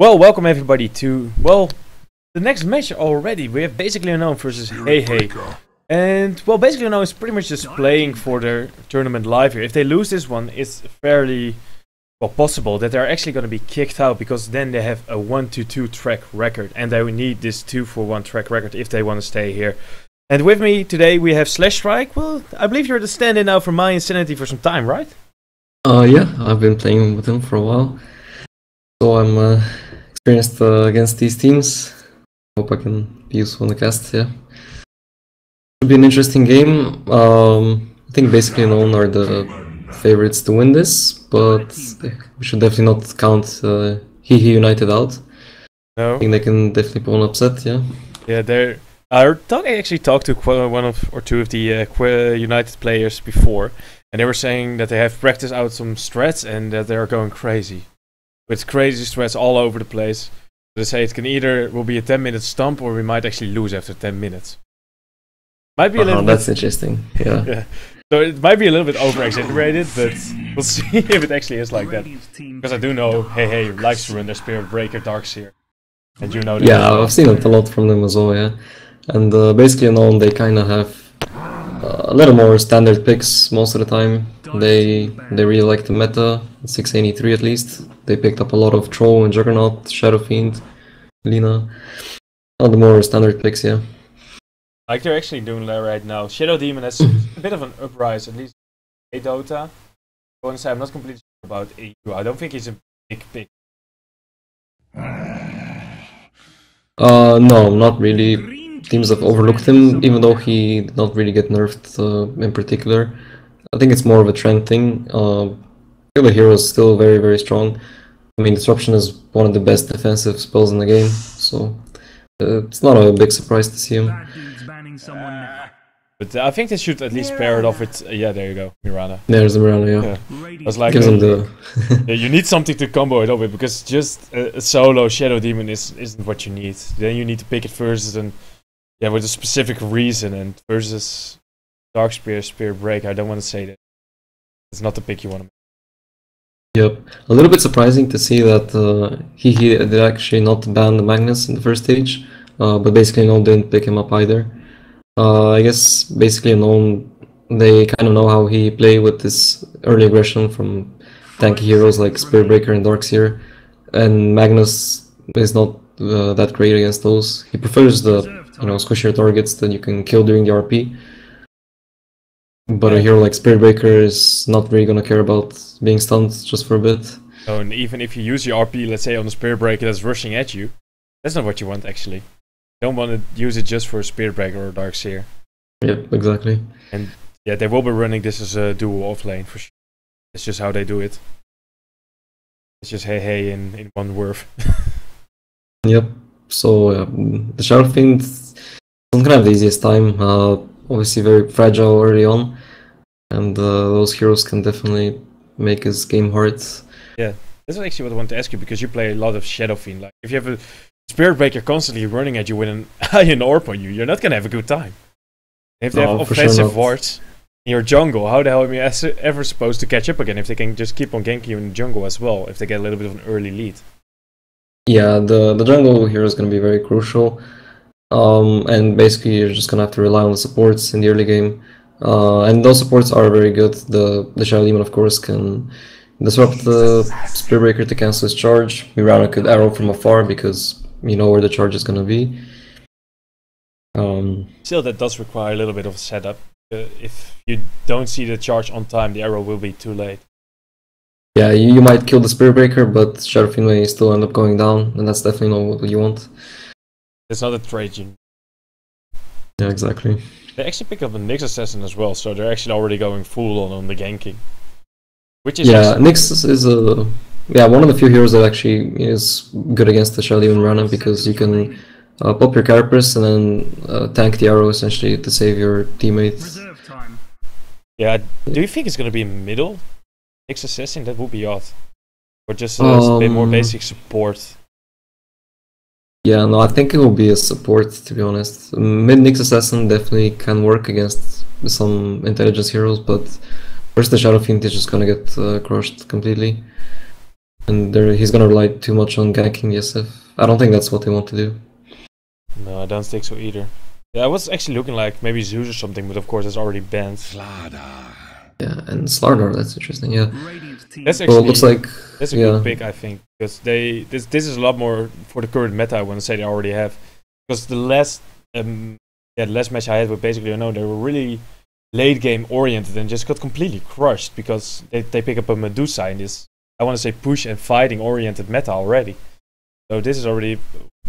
Well, welcome everybody to, well, the next match already. We have Basically Unknown versus hehe. And, well, Basically Unknown is pretty much just playing for their tournament live here. If they lose this one, it's fairly, well, possible that they're actually going to be kicked out, because then they have a 1-2-2 track record. And they need this 2-4-1 track record if they want to stay here. And with me today we have Slash Strike. Well, I believe you're the stand-in now for mYinsanity for some time, right? Yeah, I've been playing with him for a while. So I'm, experienced against these teams. Hope I can be useful in the cast. Yeah, should be an interesting game. I think Basically Unknown are the favorites to win this, but we should definitely not count hehe United out. No, I think they can definitely pull an upset. Yeah, yeah. I actually talked to one or two of the United players before, and they were saying that they have practiced out some strats and that they are going crazy. With crazy stress all over the place. They say it can either will be a 10-minute stomp, or we might actually lose after 10 minutes. Might be a little. That's interesting. Yeah. Yeah. So it might be a little bit over-exaggerated, but we'll see if it actually is like that. Because I do know hehe likes to run their Spirit Breaker Darks here, and you know that. Yeah, I've seen it a lot from them as well. Yeah, and Basically Unknown, they kind of have a little more standard picks most of the time. They really like the meta, 683 at least. They picked up a lot of Troll and Juggernaut, Shadow Fiend, Lina. All the more standard picks, yeah. Like they're actually doing that right now. Shadow Demon has a bit of an uprise, at least a Dota. Honestly, I'm not completely sure about AU. I don't think he's a big pick. No, not really. Teams have overlooked him, even though he did not really get nerfed in particular. I think it's more of a trend thing. The hero is still very, very strong. I mean, Disruption is one of the best defensive spells in the game, so it's not a big surprise to see him. But I think they should at least pair it off with... yeah, there you go, Mirana. There's a Mirana, yeah. I was like, yeah, you need something to combo it up with, because just a solo Shadow Demon isn't what you need. Then you need to pick it versus and... yeah, with a specific reason, and versus... Dark Spear, Spirit Breaker, I don't want to say that. It's not the pick you want to make. Yep, a little bit surprising to see that he did actually not ban the Magnus in the first stage, but Basically Unknown didn't pick him up either. I guess Basically Unknown, they kind of know how he play with this early aggression from tanky heroes like Spirit Breaker and Darkseer, and Magnus is not that great against those. He prefers the, you know, squishier targets that you can kill during the RP. But yeah, a hero like Spirit Breaker is not really gonna care about being stunned just for a bit. Oh, and even if you use your RP, let's say on the Spirit Breaker that's rushing at you, that's not what you want actually. You don't want to use it just for a Spirit Breaker or Darkseer. Yep, exactly. And yeah, they will be running this as a dual off lane for sure. That's just how they do it. It's just hehe in one word. Yep. So the Shadow Fiend doesn't gonna have the easiest time. Obviously very fragile early on, and those heroes can definitely make his game hard. Yeah, that's actually what I want to ask you, because you play a lot of Shadow Fiend. Like, if you have a Spirit Breaker constantly running at you with an Iron Orb on you, you're not going to have a good time. If they have offensive wards in your jungle, how the hell am you ever supposed to catch up again if they can just keep on ganking you in the jungle as well, if they get a little bit of an early lead? Yeah, the jungle here is going to be very crucial. And basically you're just gonna have to rely on the supports in the early game, and those supports are very good. The Shadow Demon of course can disrupt the Spirit Breaker to cancel his charge. Mirana could arrow from afar because you know where the charge is gonna be. Still, that does require a little bit of setup. If you don't see the charge on time, the arrow will be too late. Yeah, you might kill the Spirit Breaker, but Shadow Fiend may still end up going down, and that's definitely not what you want. It's not a Trajan. Yeah, exactly. They actually pick up the Nyx Assassin as well, so they're actually already going full on the ganking. Which is yeah, Nyx is a one of the few heroes that actually is good against the Shadow Demon Rana, because you can pop your Carapace and then tank the arrow essentially to save your teammates. Yeah, do you think it's going to be middle Nyx Assassin? That would be odd, or just a bit more basic support. Yeah, no, I think it will be a support, to be honest. Mid-Nyx Assassin definitely can work against some intelligence heroes, but first the Shadow Fiend is just gonna get crushed completely. And he's gonna rely too much on ganking ESF. I don't think that's what they want to do. No, I don't think so either. Yeah, I was actually looking like maybe Zeus or something, but of course it's already banned. Slardar. Yeah, and Slardar, that's interesting, yeah. That's actually, well, it looks like, that's a good pick, I think. Because they, this is a lot more for the current meta, I want to say, they already have. Because the last last match I had with Basically Unknown, they were really late game oriented and just got completely crushed because they pick up a Medusa in this, I want to say, push and fighting oriented meta already. So this is already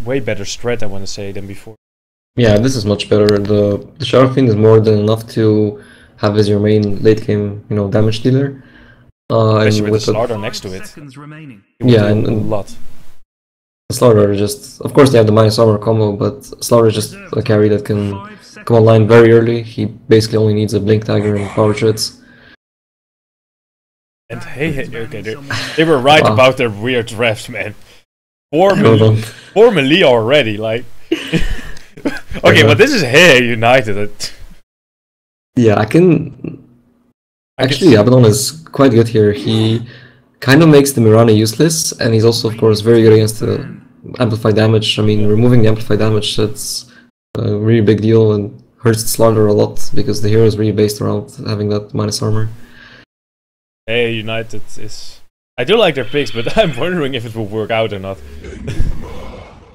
way better strat, I want to say, than before. Yeah, this is much better. The Shadow Fiend is more than enough to have as your main late game, you know, damage dealer. Especially with the Slardar next to it. Yeah, and a lot. Slardar just, of course they have the minus armor combo, but Slardar is just a carry that can come online very early. He basically only needs a blink dagger and power shits. And okay, they were right about their weird drafts, man. 4 melee already, like. Okay, but this is HWA United. Yeah, Actually, Abaddon is quite good here. He kind of makes the Mirana useless, and he's also, of course, very good against the amplified damage. I mean, removing the amplified damage, that's a really big deal and hurts Slardar a lot because the hero is really based around having that minus armor. Hey, United is... I do like their picks, but I'm wondering if it will work out or not.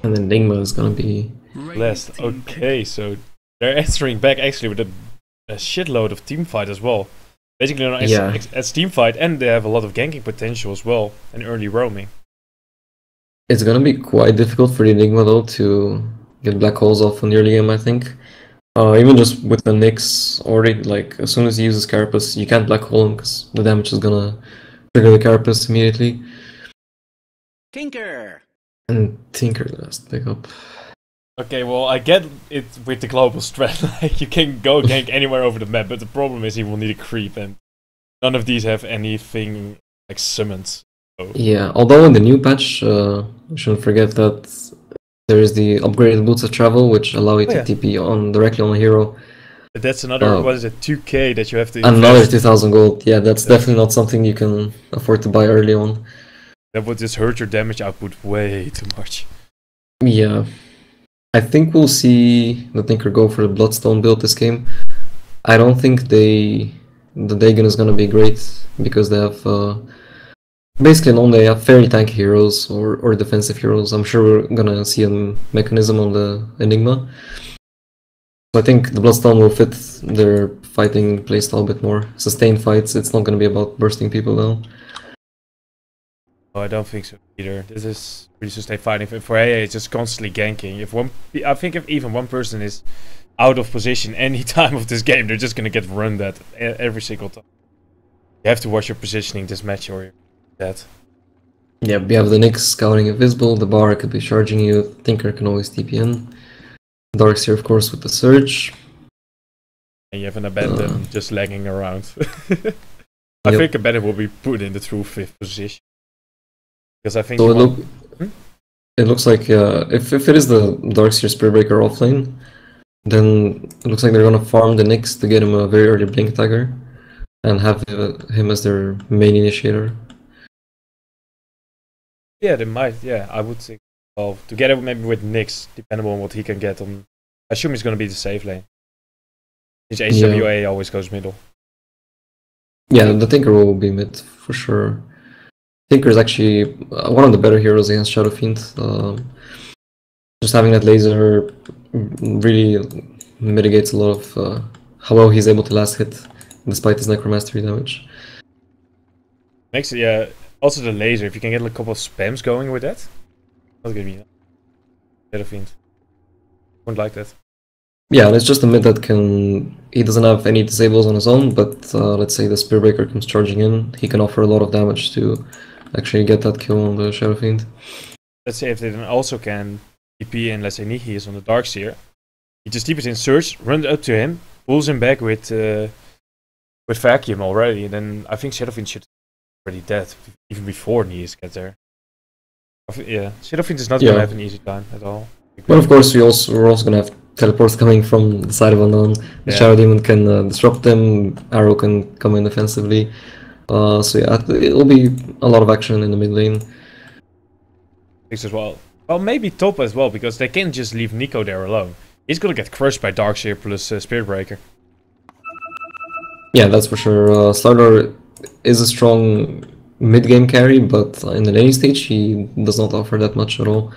And then Nigma is gonna be... blessed. Okay, so they're answering back actually with a shitload of teamfight as well. Basically, it's teamfight, and they have a lot of ganking potential as well, and early roaming. It's gonna be quite difficult for the Enigma though to get black holes off on the early game, I think. Even just with the Nyx already, like, as soon as he uses Carapace, you can't black hole him, because the damage is gonna trigger the Carapace immediately. Tinker! And Tinker, the last pickup. Okay, well, I get it with the global strat, like, you can go gank anywhere over the map, but the problem is he will need a creep, and none of these have anything like summons. So. Yeah, although in the new patch, we shouldn't forget that there is the upgraded Boots of Travel, which allow you to TP on directly on a hero. But that's another, what is it, 2k that you have to invest. Another 2,000 gold, yeah, that's definitely not something you can afford to buy early on. That would just hurt your damage output way too much. Yeah. I think we'll see the Tinker go for the Bloodstone build this game. I don't think the Dagon is gonna be great because they have basically they have fairly tanky heroes or defensive heroes. I'm sure we're gonna see a mechanism on the Enigma. So I think the Bloodstone will fit their fighting playstyle a bit more. Sustained fights. It's not gonna be about bursting people down. Oh, I don't think so either. This is really sustained fighting. For AA, it's just constantly ganking. I think if even one person is out of position any time of this game, they're just gonna get run that every single time. You have to watch your positioning this match or that. Yeah, we have the Nyx scouting invisible, the Bar could be charging you, Tinker can always TP in. Dark's here, of course, with the Surge. And you have an Abandon just lagging around. I think Abandon will be put in the true 5th position. I think so it looks like if it is the Darkseer Spearbreaker offlane, then it looks like they're gonna farm the Nyx to get him a very early blink dagger and have him as their main initiator. Yeah, they might. Yeah, I would think. Well, together maybe with Nyx, depending on what he can get on. I assume he's gonna be the safe lane. His HWA always goes middle. Yeah, the Tinker will be mid for sure. Tinker is actually one of the better heroes against Shadow Fiend. Just having that laser really mitigates a lot of how well he's able to last hit, despite his Necromastery damage. Makes it, yeah. Also the laser, if you can get a couple of spams going with that, that's gonna be Shadow Fiend. Wouldn't like that. Yeah, and it's just a mid that can... He doesn't have any disables on his own, but let's say the Spearbreaker comes charging in, he can offer a lot of damage to actually get that kill on the Shadow Fiend. Let's say if they then also can TP in, let's say Nihis on the Darkseer, he just TPs in Surge, runs up to him, pulls him back with Vacuum already, and then I think Shadow Fiend should be already dead, even before Nihis gets there. Yeah, Shadow Fiend is not going to have an easy time at all. But of course we're also going to have teleports coming from the side of Unknown. The Shadow Demon can disrupt them, Arrow can come in offensively. So yeah, it'll be a lot of action in the mid lane. 6 as well. Well, maybe top as well, because they can't just leave Nico there alone. He's gonna get crushed by Darkseer plus Spirit Breaker. Yeah, that's for sure. Slardar is a strong mid-game carry, but in the lane stage he does not offer that much at all.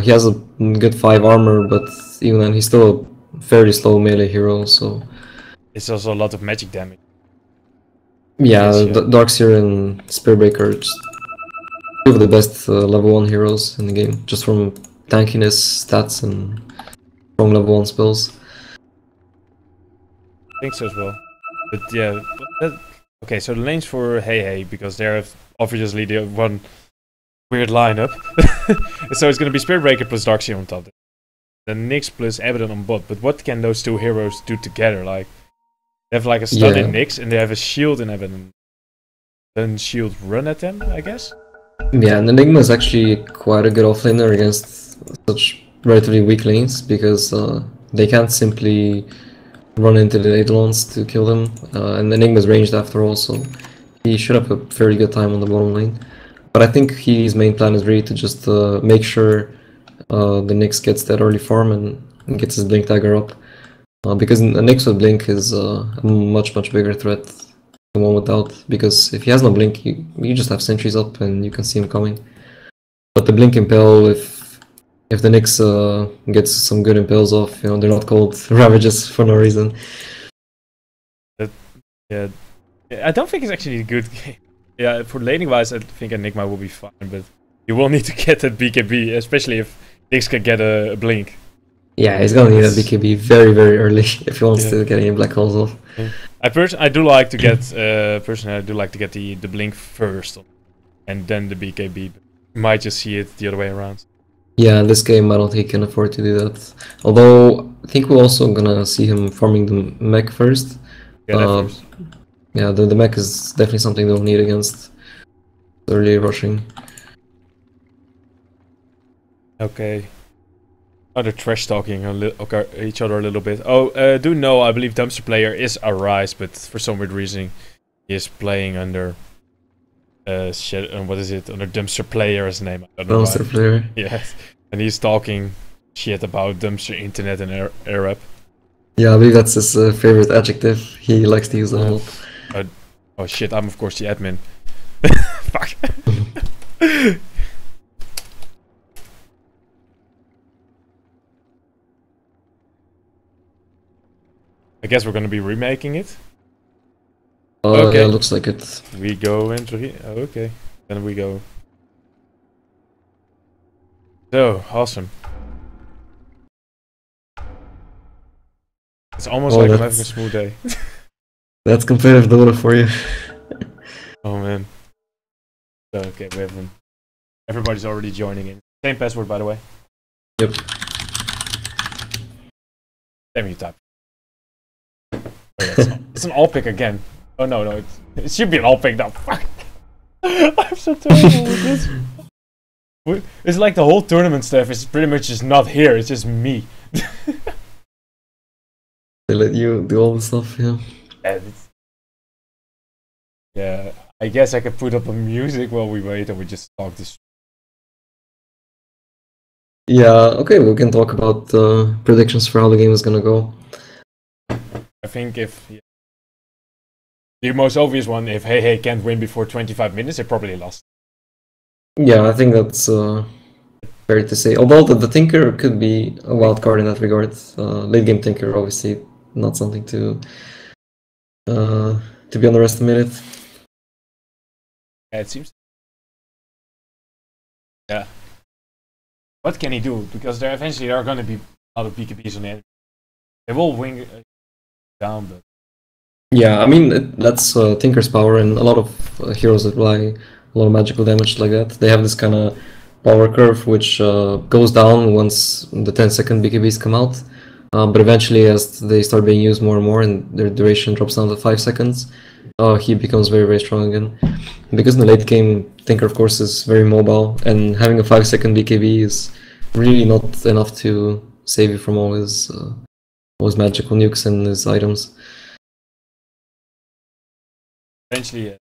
He has a good 5 armor, but even then he's still a fairly slow melee hero, so... It's also a lot of magic damage. Yeah, yes, yeah. Darkseer and Spearbreaker are just two of the best level 1 heroes in the game, just from tankiness, stats, and strong level 1 spells. I think so as well. But yeah, but that... Okay, so the lanes for Hehe, because they're obviously the one weird lineup. So it's going to be Spiritbreaker plus Darkseer on top. Then Nyx plus Abaddon on bot. But what can those two heroes do together? Like, they have like a stun in Nyx, and they have a shield in Abaddon. Then shield run at them, I guess? Yeah, and Enigma is actually quite a good offlaner against such relatively weak lanes, because they can't simply run into the Eidolons to kill them. And Enigma's ranged after all, so he should have a very good time on the bottom lane. But I think his main plan is really to just make sure the Nyx gets that early farm and gets his Blink Dagger up. Because a Nyx with Blink is a much bigger threat than one without. Because if he has no Blink, you just have sentries up and you can see him coming. But the Blink Impel, if the Nyx gets some good Impels off, you know, they're not called Ravages for no reason. Yeah, I don't think it's actually a good game. Yeah, for laning wise, I think Enigma will be fine, but you will need to get that BKB, especially if Nyx can get a blink. Yeah, he's gonna need that BKB very early if he wants to get any black holes off. Yeah. I do like to get personally, I do like to get the blink first, and then the BKB. You might just see it the other way around. Yeah, in this game, I don't think he can afford to do that. Although I think we're also gonna see him farming the mech first. Yeah, first. Yeah, the mech is definitely something they'll need against early rushing. Okay. Oh, they're trash talking each other a little bit. Oh, do know, I believe Dumpster Player is Arise, but for some weird reason he is playing under... what is it? Under Dumpster Player's name. I don't know Dumpster Player. Yes. And he's talking shit about Dumpster Internet and Arab. Yeah, I believe that's his favorite adjective. He likes to use a lot. Oh shit, I'm of course the admin. Fuck. I guess we're gonna be remaking it. Okay, yeah, looks like it. We go into here. Okay, then we go. So, awesome. It's almost like I'm having a smooth day. That's competitive Dota for you. Oh man. Okay, we have them. Everybody's already joining in. Same password, by the way. Yep. Damn you, type. Oh, yeah, it's an all pick again. Oh no, it should be an all pick now. Fuck. I'm so terrible with this. It's like the whole tournament stuff is pretty much just not here. It's just me. They let you do all the stuff, yeah. Yeah, I guess I could put up a music while we wait and we just talk this. Yeah, okay, we can talk about predictions for how the game is gonna go. I think if... Yeah. The most obvious one, if Hehe can't win before 25 minutes, they probably lost. Yeah, I think that's... fair to say. Although the Tinker could be a wild card in that regard. Late game Tinker, obviously, not something to be underestimated. Yeah, it seems. Yeah. What can he do? Because there eventually are going to be a lot of PKBs on the enemy. They will wing down, but... Yeah, I mean, that's Tinker's power, and a lot of heroes that apply a lot of magical damage like that. They have this kind of power curve which goes down once the 10-second BKBs come out. But eventually, as they start being used more and more, and their duration drops down to 5 seconds, he becomes very strong again. Because in the late game, Tinker, of course, is very mobile, and having a 5-second BKB is really not enough to save you from all his magical nukes and his items. Eventually,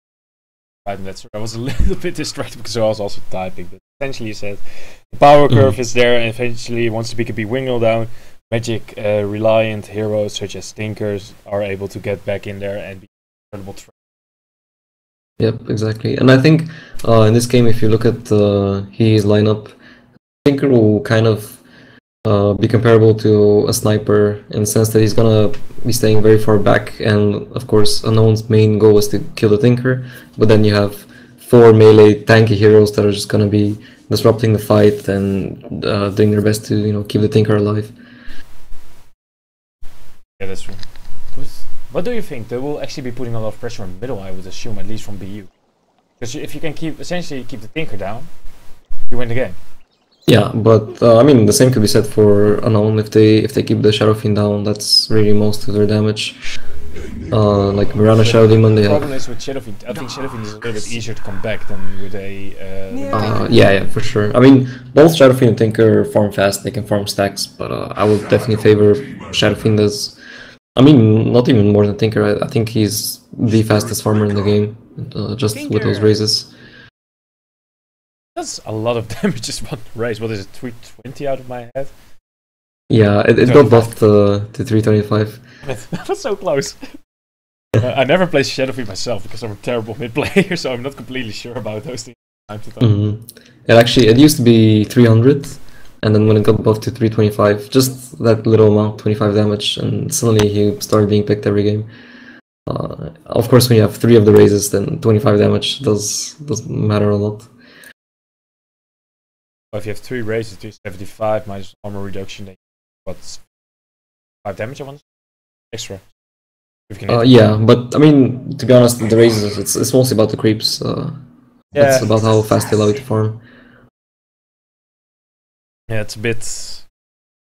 I was a little bit distracted because I was also typing, but essentially said. The power curve is there, and eventually, once the beacon be wingled down, magic reliant heroes such as Stinkers are able to get back in there and be incredible threat. Yep, exactly. And I think in this game, if you look at his lineup, Stinker will kind of be comparable to a sniper in the sense that he's gonna be staying very far back, and of course Unknown's main goal is to kill the Tinker, but then you have four melee tanky heroes that are just gonna be disrupting the fight and doing their best to, you know, keep the Tinker alive. Yeah, that's true. What do you think? They will actually be putting a lot of pressure on middle, I would assume, at least from BU. Because if you can essentially keep the Tinker down, you win the game. Yeah, but I mean, the same could be said for Unknown. If they keep the Shadow Fiend down, that's really most of their damage. Like Mirana Shadow Demon, they have... The problem is with Shadow Fiend, I think Shadow Fiend is a little bit easier to come back than with a... yeah, for sure. I mean, both Shadow Fiend and Tinker farm fast, they can farm stacks, but I would definitely favor Shadow Fiend as... I mean, not even more than Tinker. I think he's the fastest farmer in the game, just Tinker. With those raises. That's a lot of damage just one raise. What is it, 320 out of my head? Yeah, it got buffed to 325. That's so close. I never play Shadowfiend myself because I'm a terrible mid player, so I'm not completely sure about those things. It used to be 300. And then when it got buffed to 325, just that little amount, 25 damage, and suddenly he started being picked every game. Of course, when you have three of the raises, then 25 damage does matter a lot. Well, if you have three raises, 375 minus armor reduction, then what's 5 damage? I want extra. Yeah, but I mean, to be honest, the raises, it's mostly about the creeps. Yeah. It's about how fast they allow you to farm. Yeah, it's a bit.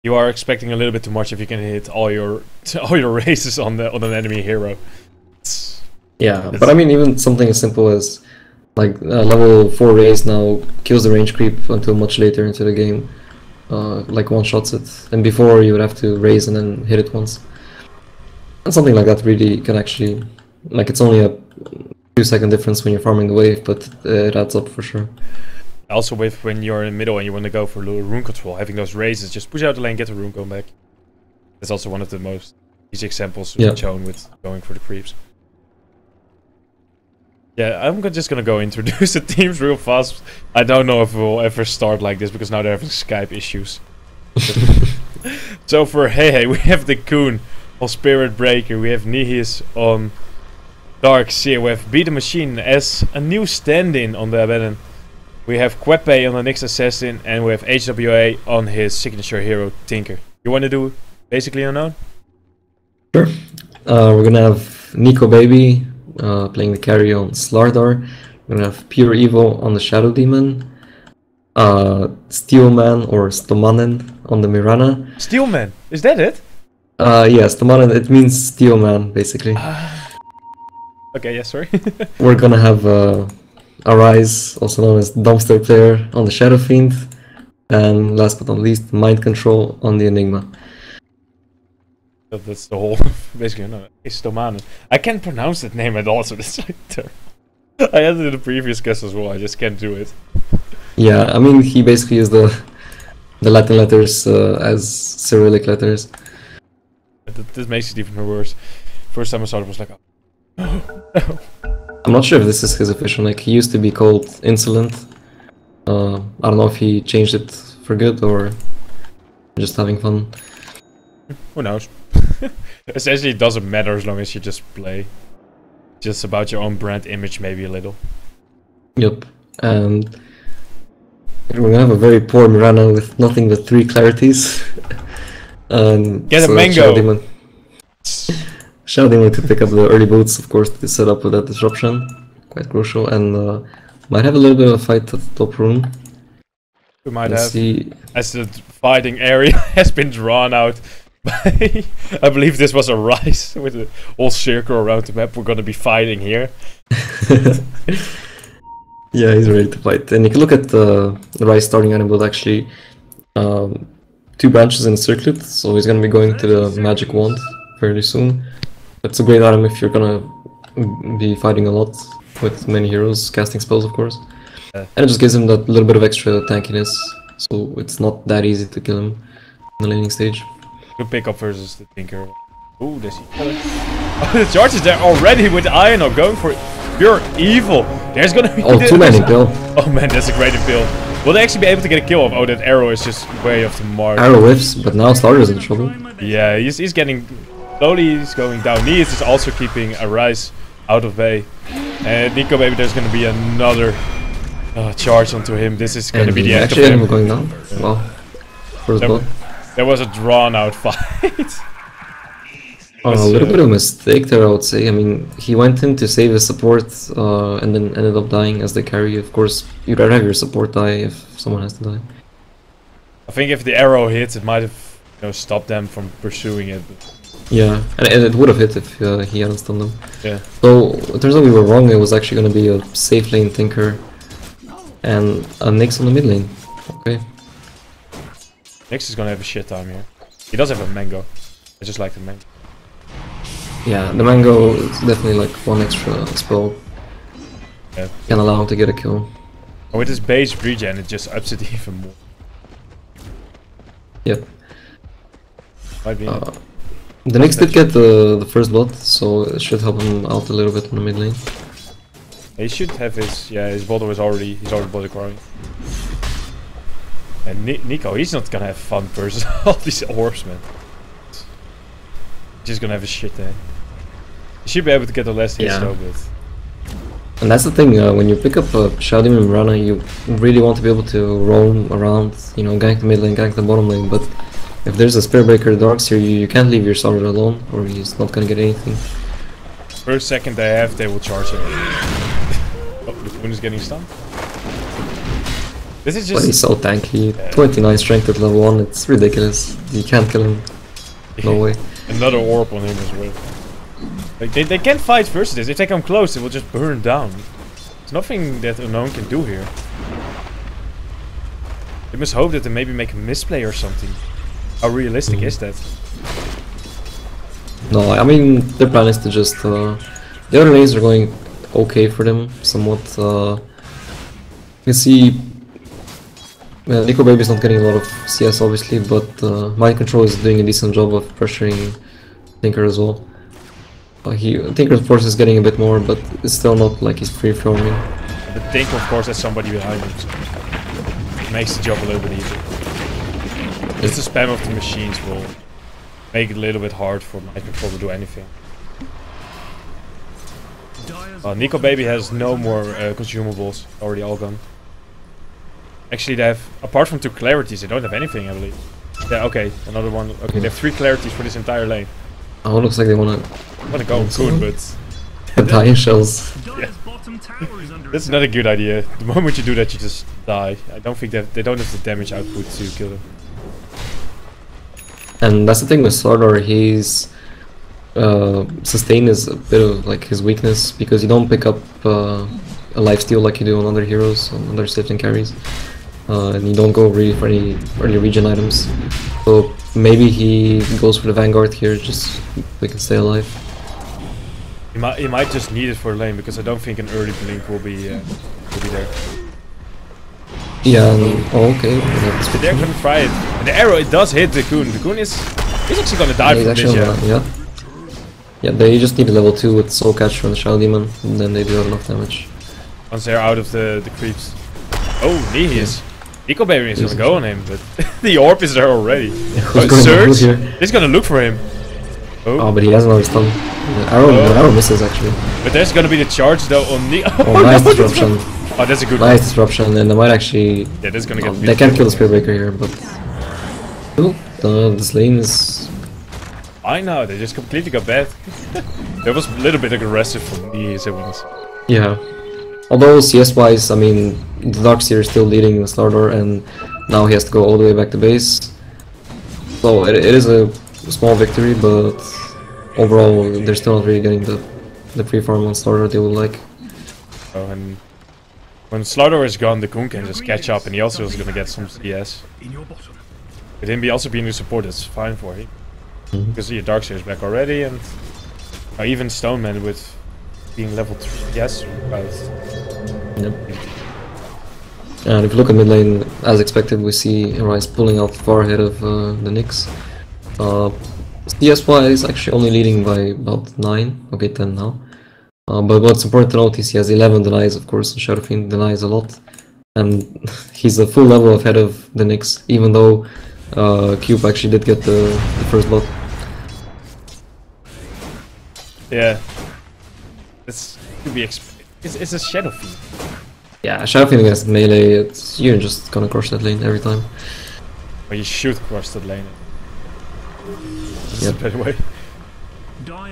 You are expecting a little bit too much if you can hit all your raises on an enemy hero. Yeah, but I mean, even something as simple as like level 4 raise now kills the range creep until much later into the game, like one shots it, and before you would have to raise and then hit it once. And something like that really can actually, like, it's only a 2-second difference when you're farming the wave, but it adds up for sure. Also, with when you're in the middle and you want to go for rune control, having those raises, just push out the lane, get the rune, go back. That's also one of the most easy examples shown with going for the creeps. Yeah, I'm just gonna go introduce the teams real fast. I don't know if we'll ever start like this because now they're having Skype issues. So for Hehe, we have the Coon on Spirit Breaker, we have Nihis on Dark COF, Beat the Machine as a new stand-in on the Abaddon. We have Quepe on the next assassin, and we have HWA on his signature hero, Tinker. You want to do Basically Unknown? Sure. We're going to have Nico Baby playing the carry on Slardar. We're going to have Pure Evil on the Shadow Demon. Steelman or Stomanen on the Mirana. Steelman? Is that it? Yeah, Stomanen, it means Steelman, basically. Okay, yeah, sorry. We're going to have... Arise, also known as Dumpster Player, on the Shadow Fiend, and last but not least, Mind Control on the Enigma. That's the whole, basically, no, it's Stomanen. I can't pronounce that name at all, so that's like terrible. I had it in the previous guest as well, I just can't do it. Yeah, I mean, he basically used the Latin letters as Cyrillic letters. This makes it even worse. First time I saw it, I was like, oh. I'm not sure if this is his official nick. He used to be called Insolent. I don't know if he changed it for good or just having fun. Who knows? Essentially, it doesn't matter as long as you just play. Just about your own brand image, maybe a little. Yep. And we're gonna have a very poor Mirana with nothing but 3 clarities. Get a mango! Shadow Demon to pick up the early boots, of course, to set up with that disruption. Quite crucial, and might have a little bit of a fight at the top rune. We might have, as the fighting area has been drawn out by... I believe this was Arise, with the whole circle around the map. We're gonna be fighting here. Yeah, he's ready to fight. And you can look at the Arise starting animal, actually. 2 branches in a circlet, so he's gonna be going to the magic wand fairly soon. That's a great item if you're gonna be fighting a lot with many heroes, casting spells, of course. And it just gives him that little bit of extra tankiness, so it's not that easy to kill him in the laning stage. Good pickup versus the Tinker. Ooh, there's each other. The charge is there already with Iron or going for Pure Evil. There's gonna be too many kill. Oh man, that's a great appeal. Will they actually be able to get a kill off? Oh, that arrow is just way off the mark. Arrow whiffs, but now Starter's in trouble. Yeah, he's getting... Slowly he's going down. Nihis is also keeping Arise out of bay. And Nico Baby, there's gonna be another charge onto him. This is gonna be the end of him. Actually, going down. Well, first blood. There was a drawn-out fight. A little bit of a mistake there, I would say. I mean, he went in to save his support and then ended up dying as the carry. Of course, you'd rather have your support die if someone has to die. I think if the arrow hits, it might have stopped them from pursuing it. Yeah, and it would have hit if he hadn't stunned them. Yeah. So, it turns out we were wrong. It was actually going to be a safe lane Tinker and a Nyx on the mid lane. Okay. Nyx is going to have a shit time here. He does have a mango. I just like the mango. Yeah, the mango is definitely like one extra spell. Yeah. Can allow him to get a kill. Oh, with his base regen, it just ups it even more. Yep. Might be the Nyx did get the first blood, so it should help him out a little bit in the mid lane. He should have his bottle is already body crawling. And Nico, he's not gonna have fun versus all these orbs, man. Just gonna have a shit day. You should be able to get the last hit though, but... And that's the thing, when you pick up Shadim and Rana, you really want to be able to roam around, you know, gank the mid lane, gank the bottom lane, but if there's a Spearbreaker Darks here, you can't leave your Starter alone, or he's not gonna get anything. First second they have, they will charge him. Oh, the Coon is getting stunned. This is just... But he's so tanky, 29 strength at level 1, it's ridiculous. You can't kill him. No way. Another orb on him as well. Like they can fight versus this. If they come close, it will just burn down. There's nothing that Unknown can do here. They must hope that they maybe make a misplay or something. How realistic is that? No, I mean their plan is to just the other lanes are going okay for them somewhat. You can see Nico Baby is not getting a lot of CS obviously, but Mind Control is doing a decent job of pressuring Tinker as well. Tinker of course is getting a bit more, but it's still not like he's free from me. But Tinker of course has somebody behind him, so it makes the job a little bit easier. Just the spam of the machines will make it a little bit hard for Mind Control to do anything. Nico Baby has no more consumables, already all gone. Actually, they have, apart from two clarities, they don't have anything, I believe. Yeah, okay, another one. Okay, they have three clarities for this entire lane. Oh, looks like they wanna go Coon, but... Dying shells. Yeah. That's not a good idea. The moment you do that, you just die. I don't think they don't have the damage output to kill them. And that's the thing with Sardar, he's... sustain is a bit of like his weakness, because you don't pick up a lifesteal like you do on other heroes, on other sifting carries. And you don't go really for any early regen items. So maybe he goes for the Vanguard here, just they can stay alive. He might just need it for lane, because I don't think an early blink will be there. Yeah, okay. They're gonna try it. And the arrow, it does hit the Coon. The Coon is actually gonna die from this, Yeah, they just need a level 2 with Soul Catch from the Shadow Demon, and then they do enough damage. Once they're out of the creeps. Oh, Nihis. Nico Baby is gonna go on him, but the orb is there already. Surge is gonna look for him. Oh, but he has another stun. The arrow misses actually. But there's gonna be the charge though on Nihis. Oh, nice disruption. Oh, that's a good nice disruption, and they might actually. Yeah, that's gonna get. They can't kill the Spearbreaker here, but. Oh, this lane is. I know, they just completely got bad. That was a little bit aggressive for Nihis, it was. Yeah. Although CS-wise, I mean, the Darkseer is still leading the Starter, and now he has to go all the way back to base. So it is a small victory, but overall they're still not really getting the pre-farm on Starter they would like. Oh, and when Starter is gone, the Coon can just catch up, and he also is going to get some CS. With him also being the support, it's fine for him. Because your Darkseer is back already, and even Stoneman with being level 3. Yes, right. Yep. And if you look at mid lane, as expected, we see Arise pulling out far ahead of the Nyx. CS-wise, is actually only leading by about 9, okay 10 now. But what's important to note is he has 11 denies, of course, and Sharafin denies a lot. And he's a full level ahead of the Nyx, even though Quepe actually did get the first blood. Yeah. This could be expected. It's a Shadow Fiend. Yeah, Sharafin against melee, it's, you're just gonna crush that lane every time. Well, you should crush that lane. That's a better way.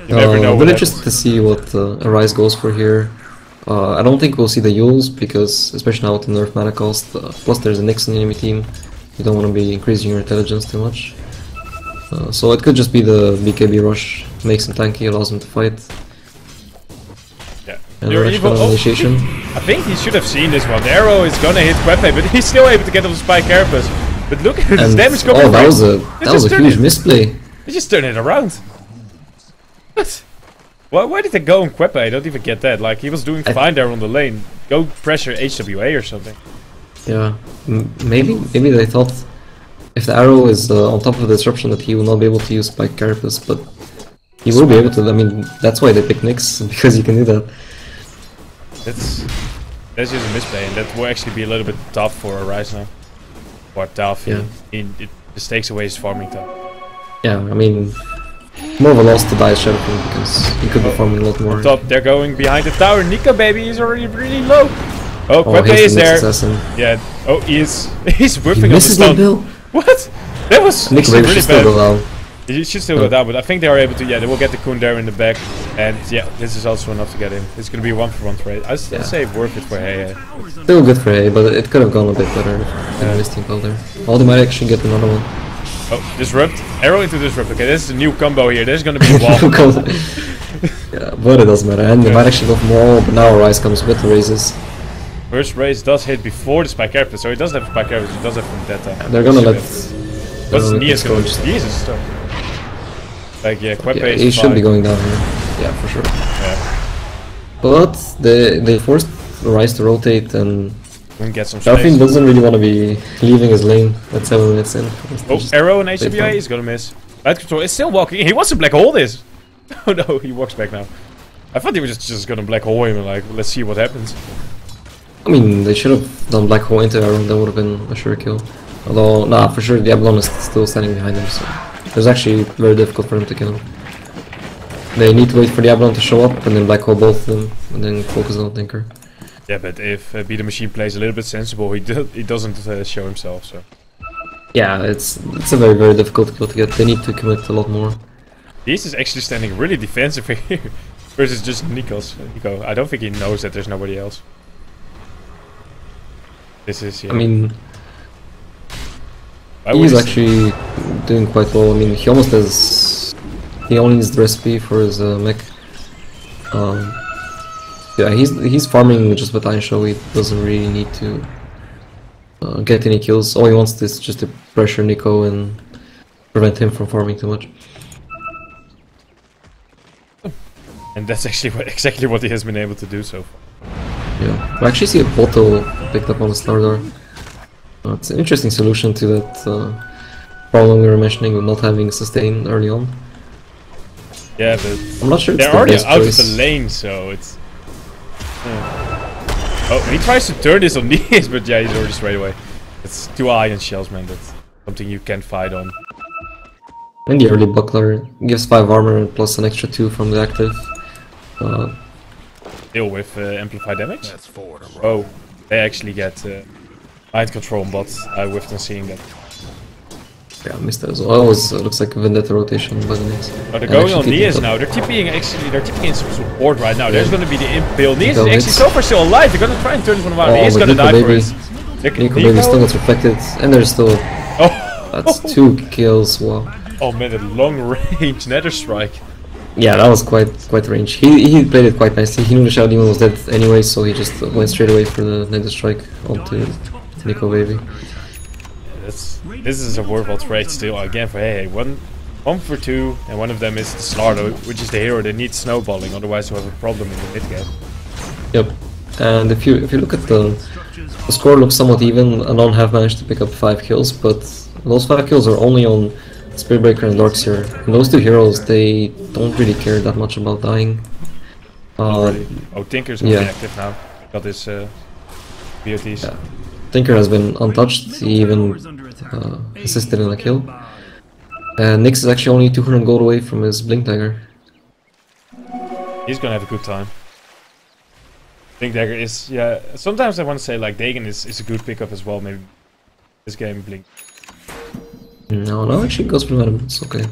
You never know. But interested to see what Arise goes for here. I don't think we'll see the Yules, because especially now with the nerf mana cost, plus there's a Nyx in the enemy team, you don't want to be increasing your intelligence too much. So it could just be the BKB rush, makes him tanky, allows him to fight. Yeah. And Pure Evil initiation. I think he should have seen this one. The arrow is gonna hit Quepe, but he's still able to get off the Spike Carapace. But look at his damage coming. Oh, that was a huge misplay. They just turned it around. What? Why did they go on Quepe? I don't even get that. Like, he was doing fine there on the lane. Go pressure HWA or something. Yeah, maybe they thought if the arrow is on top of the disruption that he will not be able to use Spike Carapace, but he will be able to. I mean, that's why they picked Nyx, because he can do that. That's just a misplay, and that will actually be a little bit tough for Arise now. Or tough, yeah. It just takes away his farming time. Yeah, I mean, more of a loss to die Sharafin, because he could be farming a lot more. On top, they're going behind the tower. Nico Baby is already really low. Oh, Quepe is there. Assassin. Yeah. Oh, he's whipping on the stun. What? That was Nico Baby really bad. He should still go down, but I think they are able to. Yeah, they will get the Coon there in the back, and yeah, this is also enough to get him. It's gonna be a 1-for-1 trade. I still say worth it for Hehe. Still good for Hehe, but it could have gone a bit better. Oh, they might actually get another one. Oh, disrupt, arrow into disrupt. Okay, this is a new combo here. There's gonna be a wall. Yeah, but it doesn't matter, and they might actually go for more. But now Arise comes with the raises. First raise does hit before the Spike Carapace, so he doesn't have Spike Carapace. He does have from that time. They're gonna What's Nihis gonna do? Nihis is stuck. Like, yeah, Quepe is he should be going down here. Yeah, for sure. Yeah. But they forced Arise to rotate and get some space. Sharafin doesn't really want to be leaving his lane at 7 minutes in. Oh, arrow and HWA is gonna miss. Mind Control is still walking. He wants to black hole this. Oh no, he walks back now. I thought he was just gonna black hole him and like, let's see what happens. I mean, they should have done black hole into arrow. That would have been a sure kill. Although, nah, for sure, the Ablon is still standing behind him, so it was actually very difficult for him to kill him. They need to wait for the Ablon to show up and then black hole both of them and then focus on Tinker. Yeah, but if Beat the Machine plays a little bit sensible, he doesn't show himself, so... Yeah, it's a very, very difficult kill to get. They need to commit a lot more. This is actually standing really defensive here versus just Nico. I don't think he knows that there's nobody else. This is... Yeah. I mean... He's actually doing quite well. I mean, he almost has... He only needs the recipe for his mech. Yeah, he's farming just with Einshow. He doesn't really need to get any kills. All he wants is just to pressure Nico and prevent him from farming too much. And that's actually exactly what he has been able to do so far. Yeah, I actually see a bottle picked up on the Star Door. It's an interesting solution to that problem we were mentioning with not having sustain early on. Yeah, but I'm not sure. They're already out of the lane, so it's. Oh, he tries to turn this on these, but yeah, he's already straight away. It's two iron shells, man. That's something you can't fight on. And the early buckler gives 5 armor and plus an extra 2 from the active. Deal with amplified damage. That's 4. Oh, they actually get. Mind Control, but I whiffed on seeing that. Yeah, I missed that as well. Always looks like a Vendetta rotation by the next. Oh, they're going on Nihis now. They're tipping in some support right now. Yeah. There's gonna be the impale. Nihis is actually so far still alive. They're gonna try and turn this one around. Nihis gonna die for it. Nico Baby still gets reflected, and there's still... Oh! That's 2 kills, wow. Oh man, that long range Nether Strike. Yeah, that was quite range. He played it quite nicely. He knew the Shadow Demon was dead anyway, so he just went straight away for the Nether Strike onto Nico Baby. Yeah, this is a worthwhile trade still again for Hehe. One for 2, and one of them is the Slardo, which is the hero that needs snowballing, otherwise you have a problem in the mid game. Yep. And if you look at the score, looks somewhat even. Anon have managed to pick up 5 kills, but those 5 kills are only on Spearbreaker and Lorx here. And those two heroes, they don't really care that much about dying. Really. Oh, Tinker's going to be active now. Got his BOTs. Yeah. Tinker has been untouched, he even assisted in a kill. And Nyx is actually only 200 gold away from his Blink Dagger. He's gonna have a good time. Blink Dagger is, yeah, sometimes I want to say like Dagon is a good pickup as well, maybe this game Blink. No, actually goes for Venom, it's okay.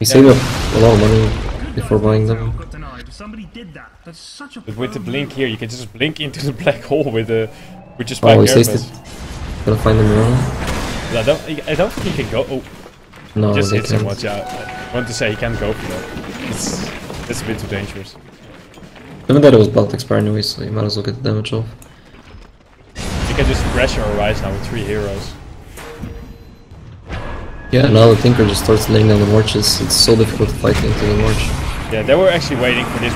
We saved up a lot of money before buying them. But with the Blink here, you can just Blink into the black hole with the... Which is my Erebus. Gonna find them around. I don't think he can go. Oh. No, just hit so much. Yeah, I want to say he can't go for that. It's a bit too dangerous. Even that it was about to expire anyway, so you might as well get the damage off. You can just pressure Arise now with 3 heroes. Yeah, now the Tinker just starts laying down the marches. It's so difficult to fight into the march. Yeah, they were actually waiting for this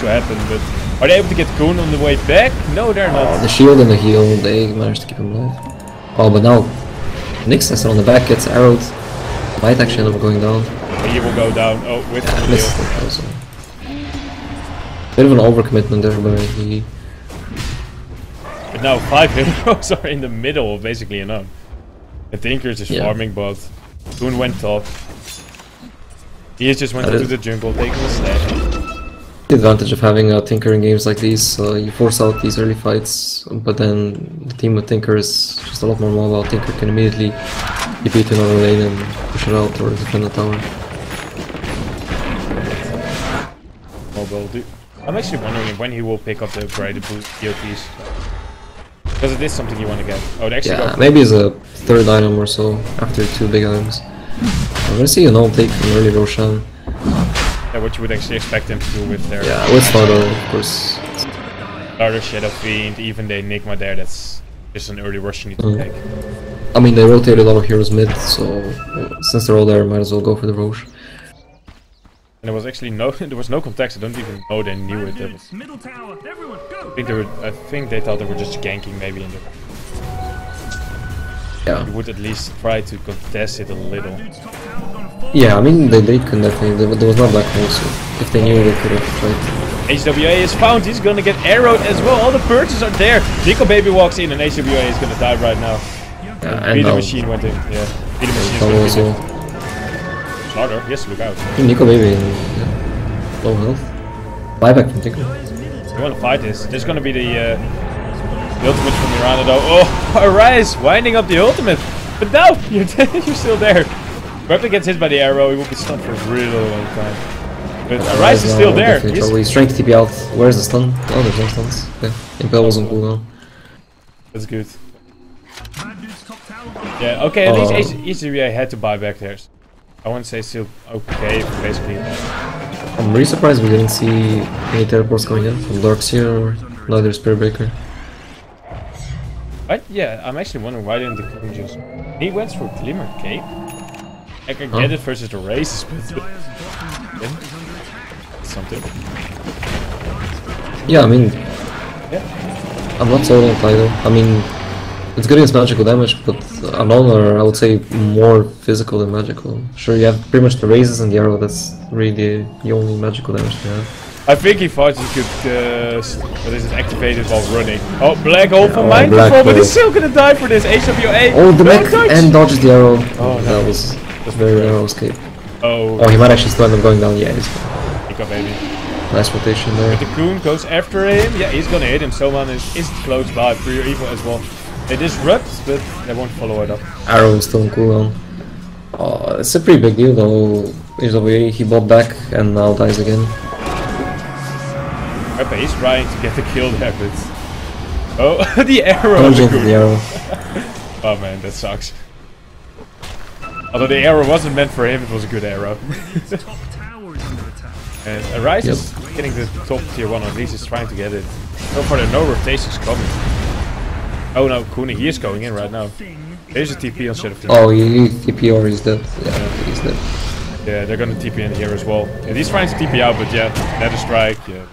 to happen, but. Are they able to get Coon on the way back? No, they're not. The shield and the heal, they managed to keep him alive. Oh, but now Nyx is on the back, gets arrowed. Might actually end up going down. He will go down. Oh, with the heal. Also. Bit of an overcommitment there, but he... But now 5 heroes are in the middle, basically, you know. The Tinker's just farming both. Coon went top. He just went into the jungle, taking a slash. The advantage of having a Tinker in games like these, you force out these early fights, but then the team with Tinker is just a lot more mobile. Tinker can immediately DP to another lane and push it out or defend the tower. I'm actually wondering when he will pick up the upgraded BOTs. Because it is something you want to get. Oh, they actually maybe it's a third item or so after 2 big items. I'm gonna see an old take from early Roshan. What you would actually expect them to do with their... Yeah, with Fado, of course. Starter, Shadow Fiend, even the Enigma there, that's just an early rush you need to take. I mean, they rotate a lot of heroes mid, so since they're all there, might as well go for the Roche. And there was actually no context, I don't even know they knew it. I think they thought they were just ganking maybe in the... Yeah. You would at least try to contest it a little. Yeah, I mean, they can definitely, there was not black hole, so if they knew, they could have tried. HWA is found, he's gonna get arrowed as well, all the perches are there. Nico Baby walks in and HWA is gonna die right now. Yeah, Beat the Machine went in, yeah. Beat the Machine is gonna be Slaughter, yes, look out. Nico Baby, low health. Buyback from Tinker. You wanna fight this, there's gonna be the ultimate from Miranda though. Oh, Arise, winding up the ultimate. But no, you're still there. Quepe gets hit by the arrow, he will be stunned for a really long time. But Arise is still there. He's trying to TP out. Where's the stun? Oh, there's no stuns. Yeah, Impel was on cooldown. That's good. Yeah, okay, at least HWA had to buy back theirs. I wouldn't say still okay, basically. I'm really surprised we didn't see any teleports coming in from Lorx here or neither Spearbreaker. But yeah, I'm actually wondering why didn't the Coon just... He went for Glimmer Cape? I can get it versus the race, but something. Yeah, I mean, I'm not sold on Tidal. I mean, it's good against magical damage, but Anon are, I would say, more physical than magical. Sure, you have pretty much the raises and the arrow. That's really the only magical damage they have. I think he thought he could. This is activated while running. Oh, black hole for Mind Control, but he's still gonna die for this. HWA. Oh, the mech and dodges the arrow. Oh, that was. That's very rare escape. Oh, he might actually still end up going down. Yeah, he's gone. Nico Baby. Nice rotation there. But the Coon goes after him. Yeah, he's gonna hit him. Someone is close by. Pure Evil as well. They disrupt, but they won't follow it up. Arrow is still on cooldown. It's a pretty big deal though. HWA, he bought back and now dies again. Okay, he's trying to get the kill there, but... Oh, the arrow! The arrow. Oh man, that sucks. Although the arrow wasn't meant for him, it was a good arrow. And Arise is getting the top tier 1, or at least he's trying to get it. So far there are no rotations coming. Oh no, Kuni, he is going in right now. There's a TP on Shadow Fiend. Oh, he TP or he's dead. Yeah, he's dead. Yeah, they're gonna TP in here as well. Yeah, he's trying to TP out, but yeah, another strike. Yeah.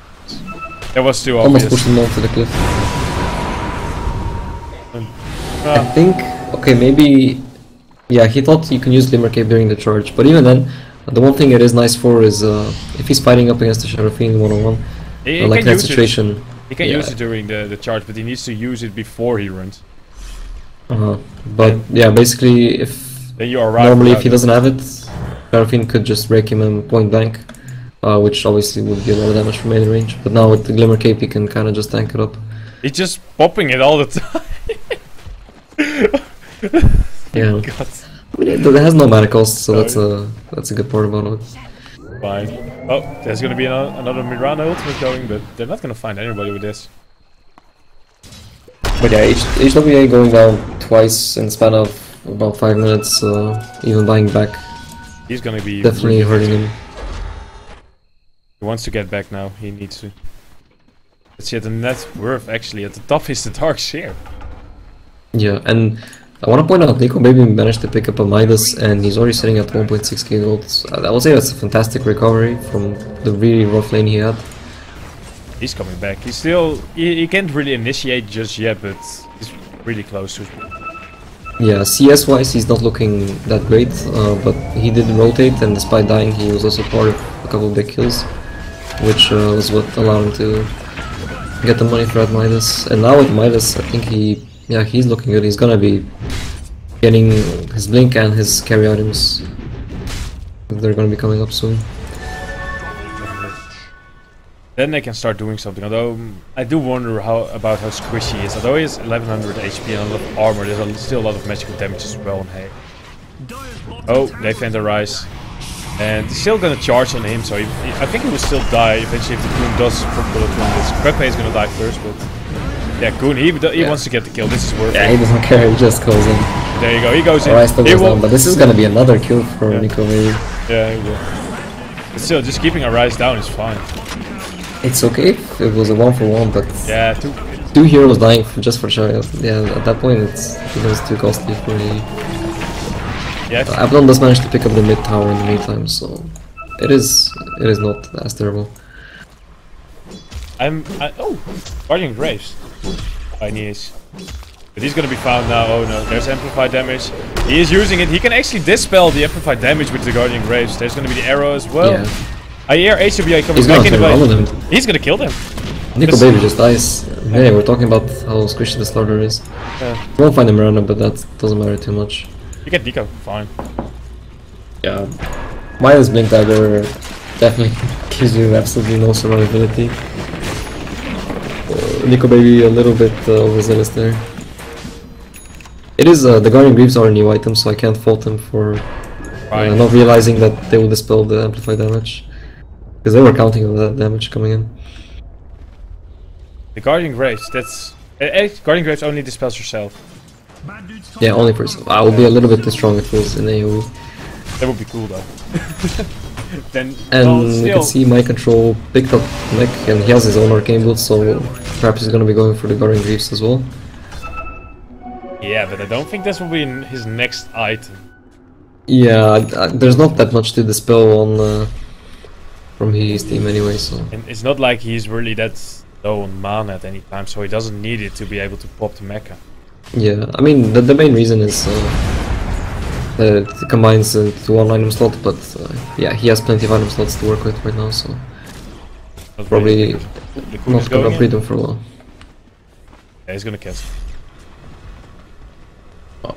That was too obvious. Almost pushed him over the cliff. I think... Okay, maybe... Yeah, he thought you can use Glimmer Cape during the charge, but even then, the one thing it is nice for is if he's fighting up against the Shadow Fiend 1-on-1, like that situation... He can use it during the charge, but he needs to use it before he runs. But yeah, basically, if then you are right normally if he doesn't have it, Shadow Fiend could just break him in point blank, which obviously would be a lot of damage from any range. But now with the Glimmer Cape, he can kind of just tank it up. He's just popping it all the time. Yeah, God. I mean, it has no mana cost, so that's a good part about it. Fine. Oh, there's gonna be another Mirana ultimate going, but they're not gonna find anybody with this. But yeah, HWA going down twice in the span of about 5 minutes, even buying back. He's gonna be definitely hurting him. He wants to get back now, he needs to. That's yet the net worth actually, at the top is the Dark Seer. Yeah, and I want to point out, Nico Baby managed to pick up a Midas and he's already sitting at 1.6k gold. I would say that's a fantastic recovery from the really rough lane he had. He's coming back. He's still... He can't really initiate just yet, but he's really close to it. Yeah, CS-wise he's not looking that great, but he did rotate and despite dying he was also part of a couple of big kills, which was what allowed him to get the money for that Midas. And now with Midas, I think he... Yeah, he's looking good. He's gonna be getting his blink and his carry items. They're gonna be coming up soon. Then they can start doing something. Although I do wonder about how squishy he is. Although he has 1100 HP and a lot of armor, there's still a lot of magical damage as well. Hey. Oh, they fend Arise, and he's still gonna charge on him. So I think he will still die eventually if the Coon does from bullet wounds. Quepe is gonna die first, but. Yeah, Coon, he wants to get the kill, this is worth it. Yeah, he doesn't care, he just goes in. There you go, he goes in. Arise still goes down, but this is gonna be another kill for Nico maybe. Yeah, he will. But still, just keeping Arise down is fine. It's okay, it was a 1-for-1, but... Yeah, two heroes dying just for sure. Yeah, at that point it was too costly for me. Yeah. Avalon does manage to pick up the mid tower in the meantime, so... It is not as terrible. Oh! Guardian Graves. By Nihis. But he's gonna be found now. Oh no, there's amplified damage. He is using it. He can actually dispel the amplified damage with the Guardian Graves. There's gonna be the arrow as well. Yeah. I hear HWA coming back in the way. He's gonna kill them. Nico Baby just dies. Yeah, we're talking about how squishy the starter is. We won't find him random, but that doesn't matter too much. You get Nico, fine. Yeah. Minus Blink Dagger definitely gives you absolutely no survivability. Nico Baby a little bit overzealous there. It is, the Guardian Greaves are a new item, so I can't fault him for not realizing that they will dispel the amplified damage. Because they were counting on that damage coming in. The Guardian Graves, that's... Guardian Graves only dispels yourself. Yeah, only for yourself. I will be a little bit too strong if it was in AoE. That would be cool though. Then and we can see Mind Control picked up Mech and he has his own arcane build, so perhaps he's gonna be going for the Guardian Greaves as well. Yeah, but I don't think this will be his next item. Yeah, there's not that much to dispel on from his team anyway, so... And it's not like he's really that low on mana at any time, so he doesn't need it to be able to pop the mecha. Yeah, I mean, the main reason is... it combines to one item slot, but yeah, he has plenty of item slots to work with right now, so not probably not gonna upgrade him for a while. Yeah, he's gonna cast. Oh.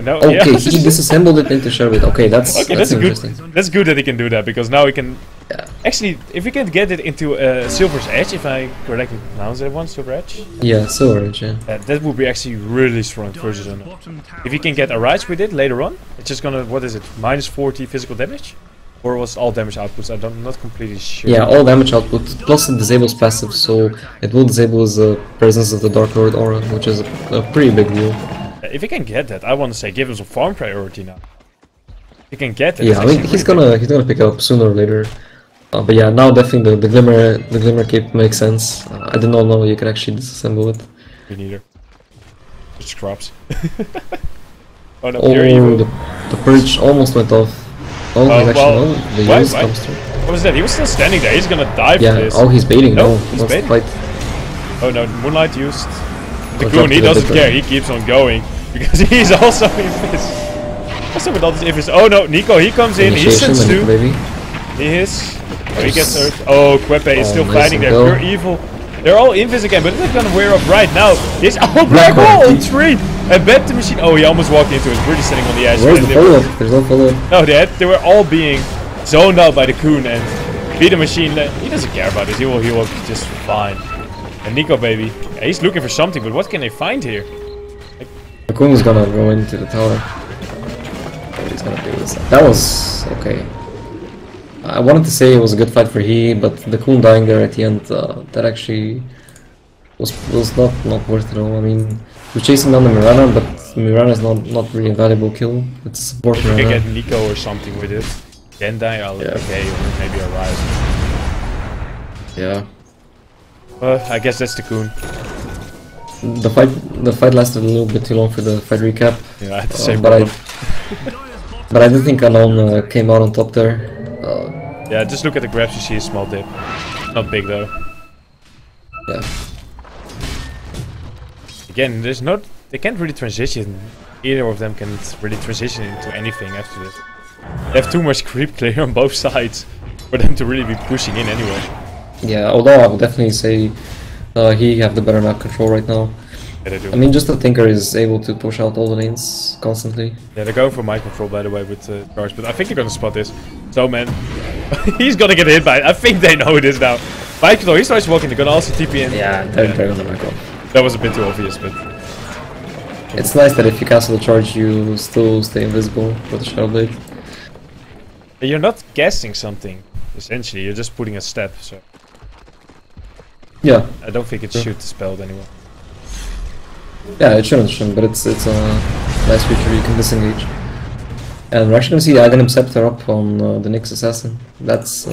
No, okay, he disassembled it into Sherbet. Okay, that's interesting. Good. That's good that he can do that because now he can. Yeah. Actually, if we can get it into Silver's Edge, if I correctly pronounce that one, Silver Edge? Yeah, Silver Edge, yeah. That would be actually really strong versus unknown. If you can get Arise with it later on, it's just gonna, what is it, minus 40 physical damage? Or was all damage outputs? I'm not completely sure. Yeah, all damage outputs, plus it disables passive, so it will disable the presence of the Dark Lord aura, which is a pretty big deal. If you can get that, I want to say give him some farm priority now. If you can get it. Yeah, I mean, he's gonna pick it up sooner or later. But yeah, now definitely the glimmer cape makes sense. I did not know you can actually disassemble it. Me neither. Just crops. Oh, no, Pure Evil. The purge almost went off. Oh, actually, no, the use comes through. What was that? He was still standing there. He's gonna die for this. Oh, he's baiting. No, he's baiting. Oh no, Moonlight used the Coon. He doesn't care. He keeps on going because he's also invis. Also with all this invis. Oh no, Nico. He comes in. He sends two. Nihis. Oh, he gets hurt. Oh, Quepe is still fighting there. Pure Evil. They're all invis again, but they're gonna wear up right now. This black hole on three. And Beat the Machine. Oh, he almost walked into it. Really sitting on the edge. Where's the follow-up? There's no follow-up. No, they were all being zoned out by the Coon, and Beat the Machine, he doesn't care about this. He will just fine. And Nico Baby, he's looking for something, but what can they find here? The Coon is gonna go into the tower. He's gonna do this. That was okay. I wanted to say it was a good fight for he, but the Coon dying there at the end, that actually was not worth it all. I mean, we're chasing down the Mirana, but Mirana is not really a valuable kill. It's support Mirana. We can get Nico or something with it. Gendai, okay, or maybe Arise. Yeah. Well, I guess that's the Coon. The fight lasted a little bit too long for the fight recap. Yeah, I had the same problem. But I do think Unknown came out on top there. Yeah, just look at the grabs. You see a small dip. Not big though. Yeah. Again, there's not. They can't really transition. Either of them can really transition into anything after this. They have too much creep clear on both sides for them to really be pushing in anyway. Yeah, although I would definitely say he have the better map control right now. Yeah, they do. I mean, just the Tinker is able to push out all the lanes constantly. Yeah, they're going for mind control, by the way, with charge, but I think they're gonna spot this. Stomanen, he's gonna get hit by it. I think they know this now. Mind control, he starts walking, they're gonna also TP in. Yeah, they're gonna back off. That was a bit too obvious, but... It's nice that if you cancel the charge, you still stay invisible for the Shadow Blade. You're not guessing something, essentially, you're just putting a step, so... Yeah. I don't think it should be spelled anyway. Yeah, it shouldn't, but it's a nice feature you can disengage. And we're actually gonna see the Aghanim Scepter up on the next Assassin. That's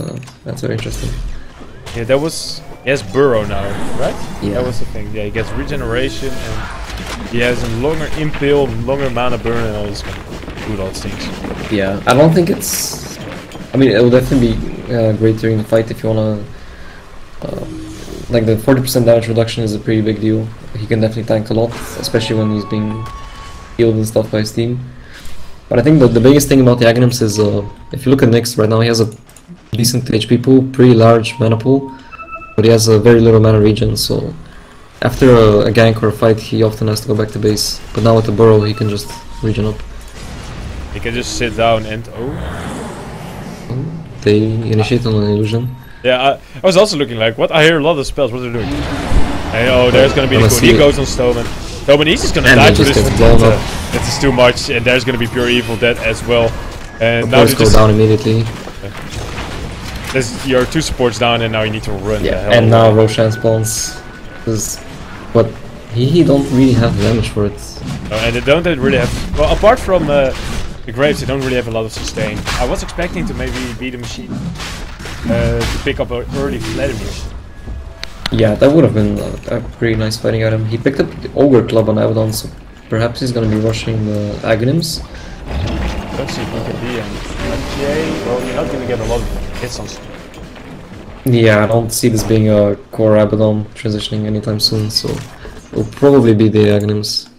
very interesting. Yeah, that was... He has Burrow now, right? Yeah. That was the thing, yeah, he gets Regeneration, and he has a longer Impale, longer Mana Burn, and all this kind of good old things. Yeah, I don't think it's... I mean, it will definitely be great during the fight if you wanna... like, the 40% damage reduction is a pretty big deal. He can definitely tank a lot, especially when he's being healed and stuff by his team. But I think the biggest thing about the Aghanims is, if you look at Nyx right now, he has a decent HP pool, pretty large mana pool, but he has a very little mana regen, so... After a gank or a fight, he often has to go back to base, but now with the Burrow, he can just regen up. He can just sit down and They initiate on an illusion. Yeah, I was also looking like, what? I hear a lot of spells, what are they doing? And, oh, there's gonna be the Coon. He goes on Stomanen. Stomanen, he's just gonna die to this. That is too much, and there's gonna be Pure Evil dead as well. And now just go down immediately. There's your two supports down, and now you need to run. Yeah, and now Roshan spawns. But he don't really have damage for it. No, and they don't really have. Well, apart from. The Graves, they don't really have a lot of sustain. I was expecting to maybe be the machine to pick up an early Vladimir. Yeah, that would have been a pretty nice fighting item. He picked up the Ogre Club on Abaddon, so perhaps he's going to be rushing the Aghanims. Let's see if he can be an well, you're not going to get a lot of hits on stuff. Yeah, I don't see this being a core Abaddon transitioning anytime soon, so it'll probably be the Aghanims.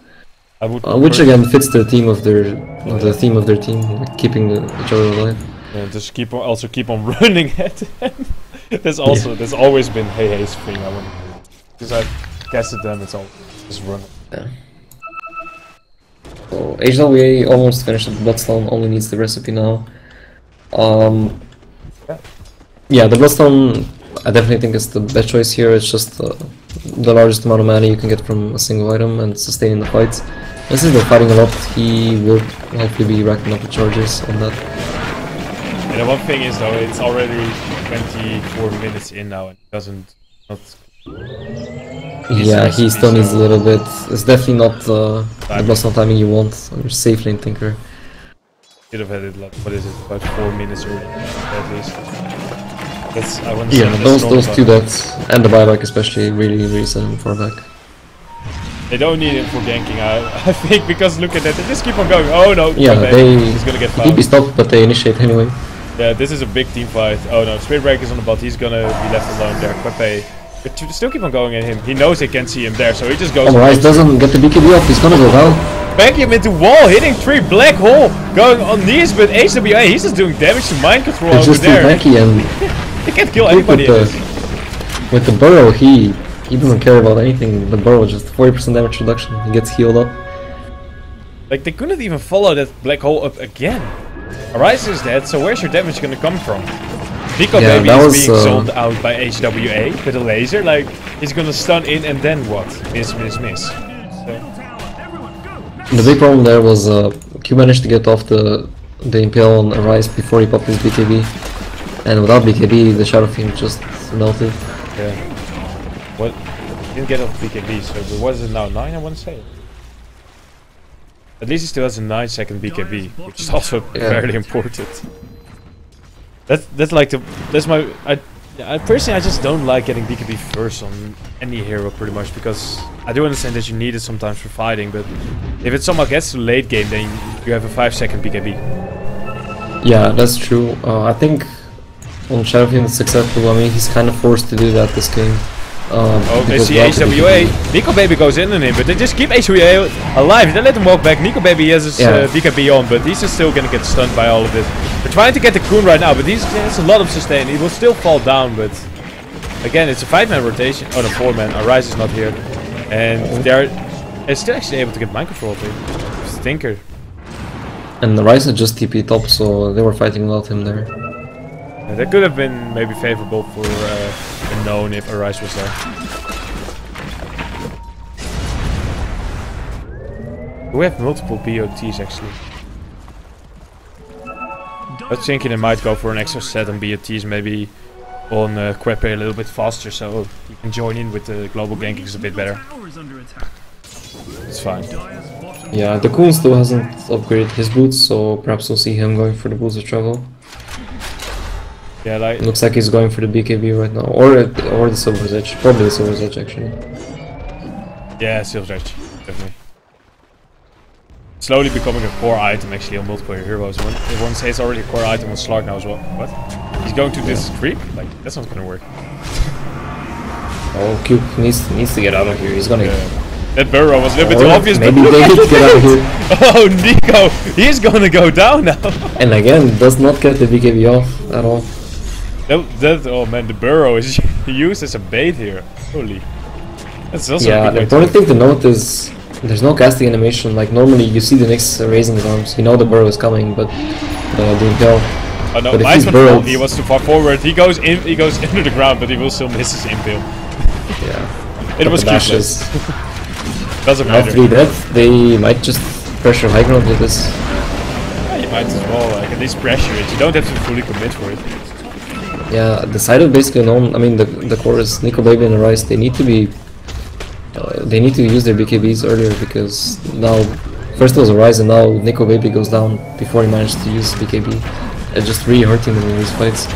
Which again fits the theme of their team, like keeping each other alive. Yeah, just keep on running at them. That's always been Hehe's thing. I wouldn't know. Because I guess at them, it's all just running. Yeah. So HWA almost finished the Bloodstone. Only needs the recipe now. Yeah, the Bloodstone. I definitely think it's the best choice here. It's just the largest amount of mana you can get from a single item and sustain in the fights. This is the fighting a lot. He will hopefully be racking up the charges on that. And the one thing is though, it's already 24 minutes in now and he still needs a little bit. It's definitely not the Bloodstone timing you want. You're safe lane thinker. Should have had it like, what is it, about 4 minutes early at least. Yeah, those two deaths, and the buyback especially, really set him for back. They don't need him for ganking, I think, because look at that, they just keep on going. Oh no, yeah, he's gonna get fouled. He'd be stopped, but they initiate anyway. Yeah, this is a big team fight. Oh no, Spirit Breaker's on the bot. He's gonna be left alone there. Quepe. But you still keep on going at him. He knows they can't see him there, so he just goes. Otherwise, doesn't get the BKB off. He's gonna go well. Backing him into wall, hitting three, black hole, going on knees, but HWA, he's just doing damage to Mind Control over just there. He can't kill anybody. With the burrow, he doesn't care about anything. The burrow, just 40% damage reduction, he gets healed up. Like, they couldn't even follow that black hole up again. Arise is dead, so where's your damage gonna come from? Nico Baby is being zoned out by HWA with a laser, like, he's gonna stun in and then what? Miss. The big problem there was Q managed to get off the impale on Arise before he popped his BKB, and without BKB the Shadow Fiend just melted. Yeah. What? He didn't get off BKB, so what is it now? 9, I want to say. At least he still has a 9-second BKB, which is also very important. That's like I personally, I just don't like getting BKB first on any hero pretty much, because I do understand that you need it sometimes for fighting, but if it somehow gets to late game, then you have a 5-second BKB. Yeah, that's true. I think on Shadow Fiend is successful. I mean, he's kind of forced to do that this game. Oh, they see HWA. Nico Baby goes in on him, but they just keep HWA alive. They let him walk back. Nico Baby has his BKB on, but he's just still gonna get stunned by all of this. We're trying to get the Coon right now, but he has a lot of sustain. He will still fall down, but again, it's a 5-man rotation. Oh, no, 4-man. Arise is not here, and they're still actually able to get Mind Control thing. Stinker. And Arise just TP top, so they were fighting without him there. Yeah, that could have been maybe favorable for. Known if Arise was there. We have multiple BOTs actually. I was thinking they might go for an extra set on BOTs, maybe on Quepe a little bit faster, so you can join in with the global gankings a bit better. It's fine. Yeah, the Coon still hasn't upgraded his boots, so perhaps we'll see him going for the boots of travel. Yeah, like looks like he's going for the BKB right now, or the Silver's Edge, probably the Silver's Edge actually. Yeah, Silver's Edge, definitely. Slowly becoming a core item actually on multiple heroes. One says it's already a core item on Slark now as well. What? He's going to this creep? Like, that's not gonna work. Oh, Cube needs to get out of here. He's gonna. Yeah. That burrow was a little bit too obvious, but look at it. Get out of here. Oh, Nico, he's gonna go down now. And again, does not get the BKB off at all. Oh man, the burrow is used as a bait here. Holy. That's also a good important thing to note is there's no casting animation. Like normally you see the Nyx raising his arms, you know the burrow is coming, but the impale. Oh no, he was too far forward. He goes in, he goes into the ground, but he will still miss his impale. Yeah. It was clueless. Doesn't matter. After that, they might just pressure high ground with this. Yeah, you might as well. Like at least pressure it. You don't have to fully commit for it. Yeah, the side of Basically Unknown, I mean the core is Nico Baby and Arise, they need to be... they need to use their BKBs earlier, because now... First it was Arise and now Nico Baby goes down before he managed to use BKB. It's just really hurting them in these fights.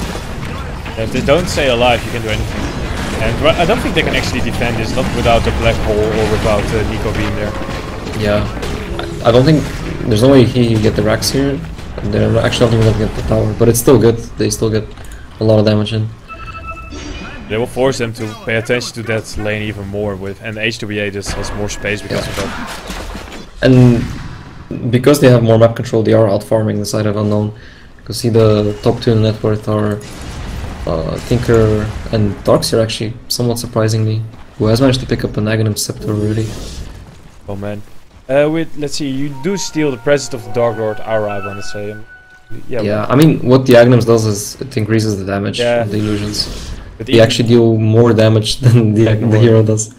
Yeah, if they don't stay alive, you can do anything. And I don't think they can actually defend this, not without the black hole or without Nico being there. Yeah, I don't think... There's no way he can get the racks here. They're actually not even going to get the tower, but it's still good. They still get a lot of damage in. They will force them to pay attention to that lane even more with, and HWA just has more space because of that. And because they have more map control, they are out farming the side of Unknown. You can see the top 2 in net worth are Tinker and Darkseer actually, somewhat surprisingly, who has managed to pick up an Aghanim Scepter really. Oh man. Let's see, you do steal the presence of the Dark Lord Aura, I want to say. Yeah, I mean, what the Aghanims does is it increases the damage of the illusions. But they actually deal more damage than the hero does.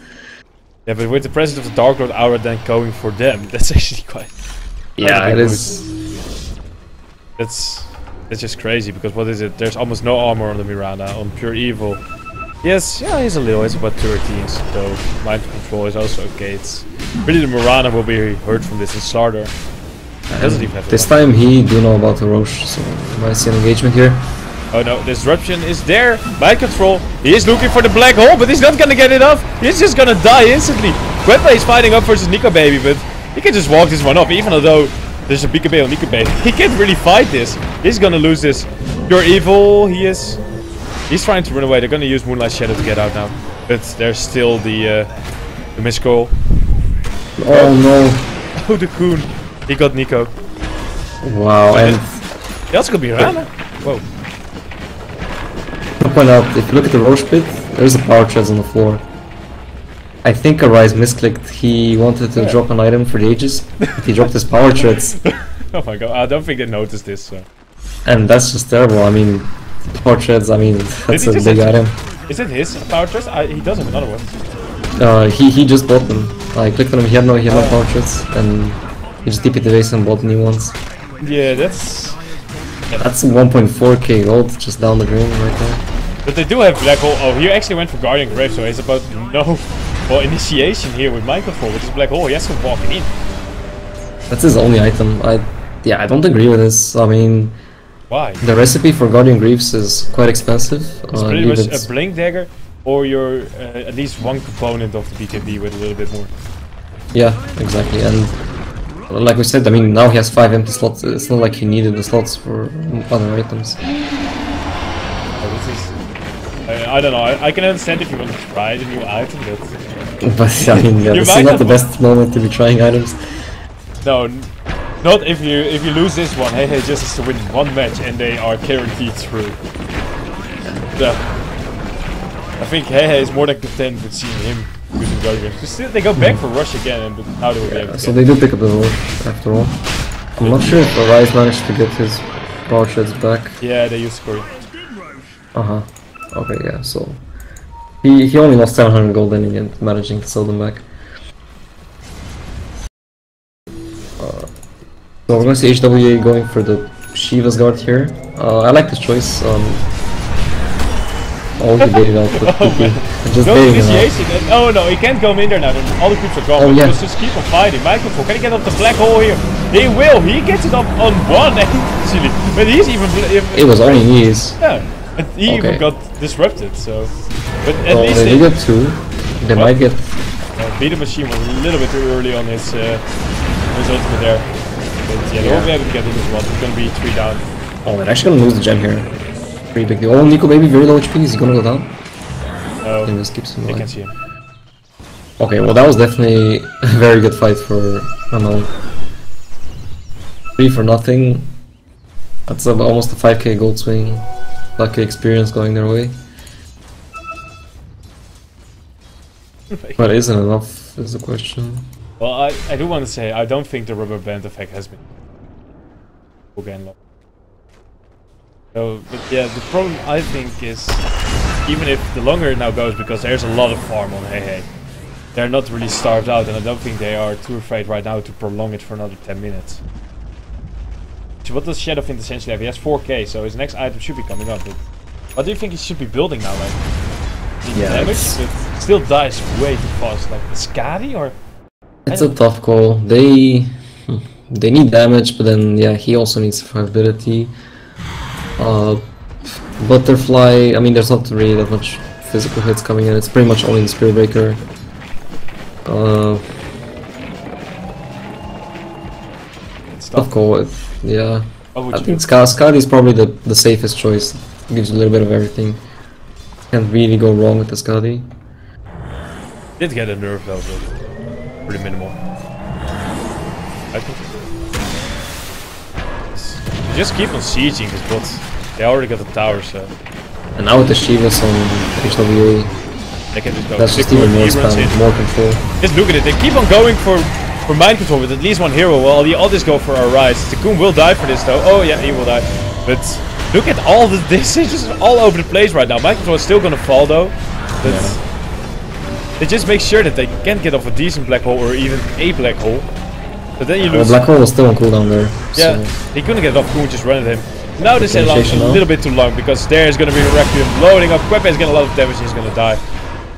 Yeah, but with the presence of the Dark Lord Aura then going for them, that's actually quite... Yeah, it is. That's just crazy, because what is it? There's almost no armor on the Mirana, on Pure Evil. Yes, yeah, he's a little, he's about 13, so Mind Control is also okay. It's really the Mirana will be hurt from this in Slardar. This time he do know about the Roche, so we might see an engagement here. Oh no, disruption is there by Control. He is looking for the black hole, but he's not gonna get it off. He's just gonna die instantly. Quepe is fighting up versus Nico Baby, but he can just walk this one off, even though There's a BKB on Nico Baby. He can't really fight this. He's gonna lose this. Pure Evil, he is. He's trying to run away. They're gonna use Moonlight Shadow to get out now. But there's still the miscall. Oh no. Oh, the Coon. He got Nico. Wow, and that's gonna be Rana. Whoa. I'll point out, if you look at the Roche Pit, there's a power chest on the floor. I think Arise misclicked. He wanted to drop an item for the ages, but he dropped his power treads. Oh my god, I don't think they noticed this. So. And that's just terrible. I mean, power treads, I mean, that's a big item. Is it his power treads? He does have another one. He just bought them. I clicked on him, he had no power treads, and he just DP'd the base and bought new ones. Yeah, that's 1.4k gold just down the drain right there. But they do have Black Hole. Oh, he actually went for Guardian Grave, so he's about no... Well, initiation here with Mind Control, which is Black Hole. He has to walk in. That's his only item. I don't agree with this. I mean, why? The recipe for Guardian Greaves is quite expensive. It's pretty much a Blink Dagger or your at least one component of the BKB with a little bit more. Yeah, exactly. And like we said, I mean, now he has 5 empty slots. It's not like he needed the slots for other items. I don't know, I can understand if you want to try the new item, but I mean, yeah, this is not the best moment to be trying items. No, not if you lose this one. Hey, just has to win one match and they are guaranteed through. I think Hey is more than content with seeing him using Guardian. Still, they go back for Rush again, and how do we get it? So they do pick up the roll, after all. I'm not sure if Arise managed to get his power shreds back. Yeah, they used Corey. Uh-huh. Okay, yeah, so he only lost 700 gold in the end, managing to sell them back. So we're going to see HWA going for the Shiva's guard here. I like this choice. All the baited out, but just no initiation. Oh no, he can't go in there now. All the creeps are gone. Oh, yeah. Let's just keep on fighting. Mind Control, can he get up the Black Hole here? He will. He gets it up on one actually, but he's even. It was only Nihis. Yeah. And he even got disrupted, so... But at least they get two. They might get... Beat the Machine was a little bit too early on his ultimate there. But yeah, they won't be able to get in this one. It's gonna be 3 down. Oh, they're actually gonna lose the gem here. Pretty big deal. Oh, Nico Baby, very low HP. Is he gonna go down? No. He just keeps him alive. I can see him. Okay, well that was definitely a very good fight for Unknown. 3 for nothing. That's almost a 5k gold swing. Lucky experience going their way. But isn't enough is the question. Well, I do want to say I don't think the rubber band effect has been again. So, but yeah, the problem I think is even if the longer it now goes, because there's a lot of farm on Hey, they're not really starved out, and I don't think they are too afraid right now to prolong it for another 10 minutes. So what does Shadowfint essentially have? He has 4k, so his next item should be coming up. But what do you think he should be building now? Like, damage, but still dies way too fast. Like, Skadi or? It's a tough call. They need damage, but then yeah, he also needs survivability. Butterfly. I mean, there's not really that much physical hits coming in. It's pretty much only the Spirit Breaker. Tough call. Yeah, I think Skadi is probably the safest choice. It gives you a little bit of everything. Can't really go wrong with the Skadi. Did get a nerf though, but pretty minimal. I think you just keep on sieging his bots. They already got the tower, so. And now with the Shivas on HWA, they can just go. That's just even more spam, more control. Just look at it. They keep on going for Mind Control with at least one hero, while the others go for Arise. The Coon will die for this though. Oh yeah, he will die. But look at all the decisions all over the place right now. Mind Control is still gonna fall though. But they just make sure that they can't get off a decent Black Hole or even a Black Hole. But then you lose. The Black Hole was still on cooldown there. Yeah, so. He couldn't get it off. Coon just ran at him. Now this is a little bit too long because there is gonna be a Requiem loading up. Quepe is getting a lot of damage. He's gonna die.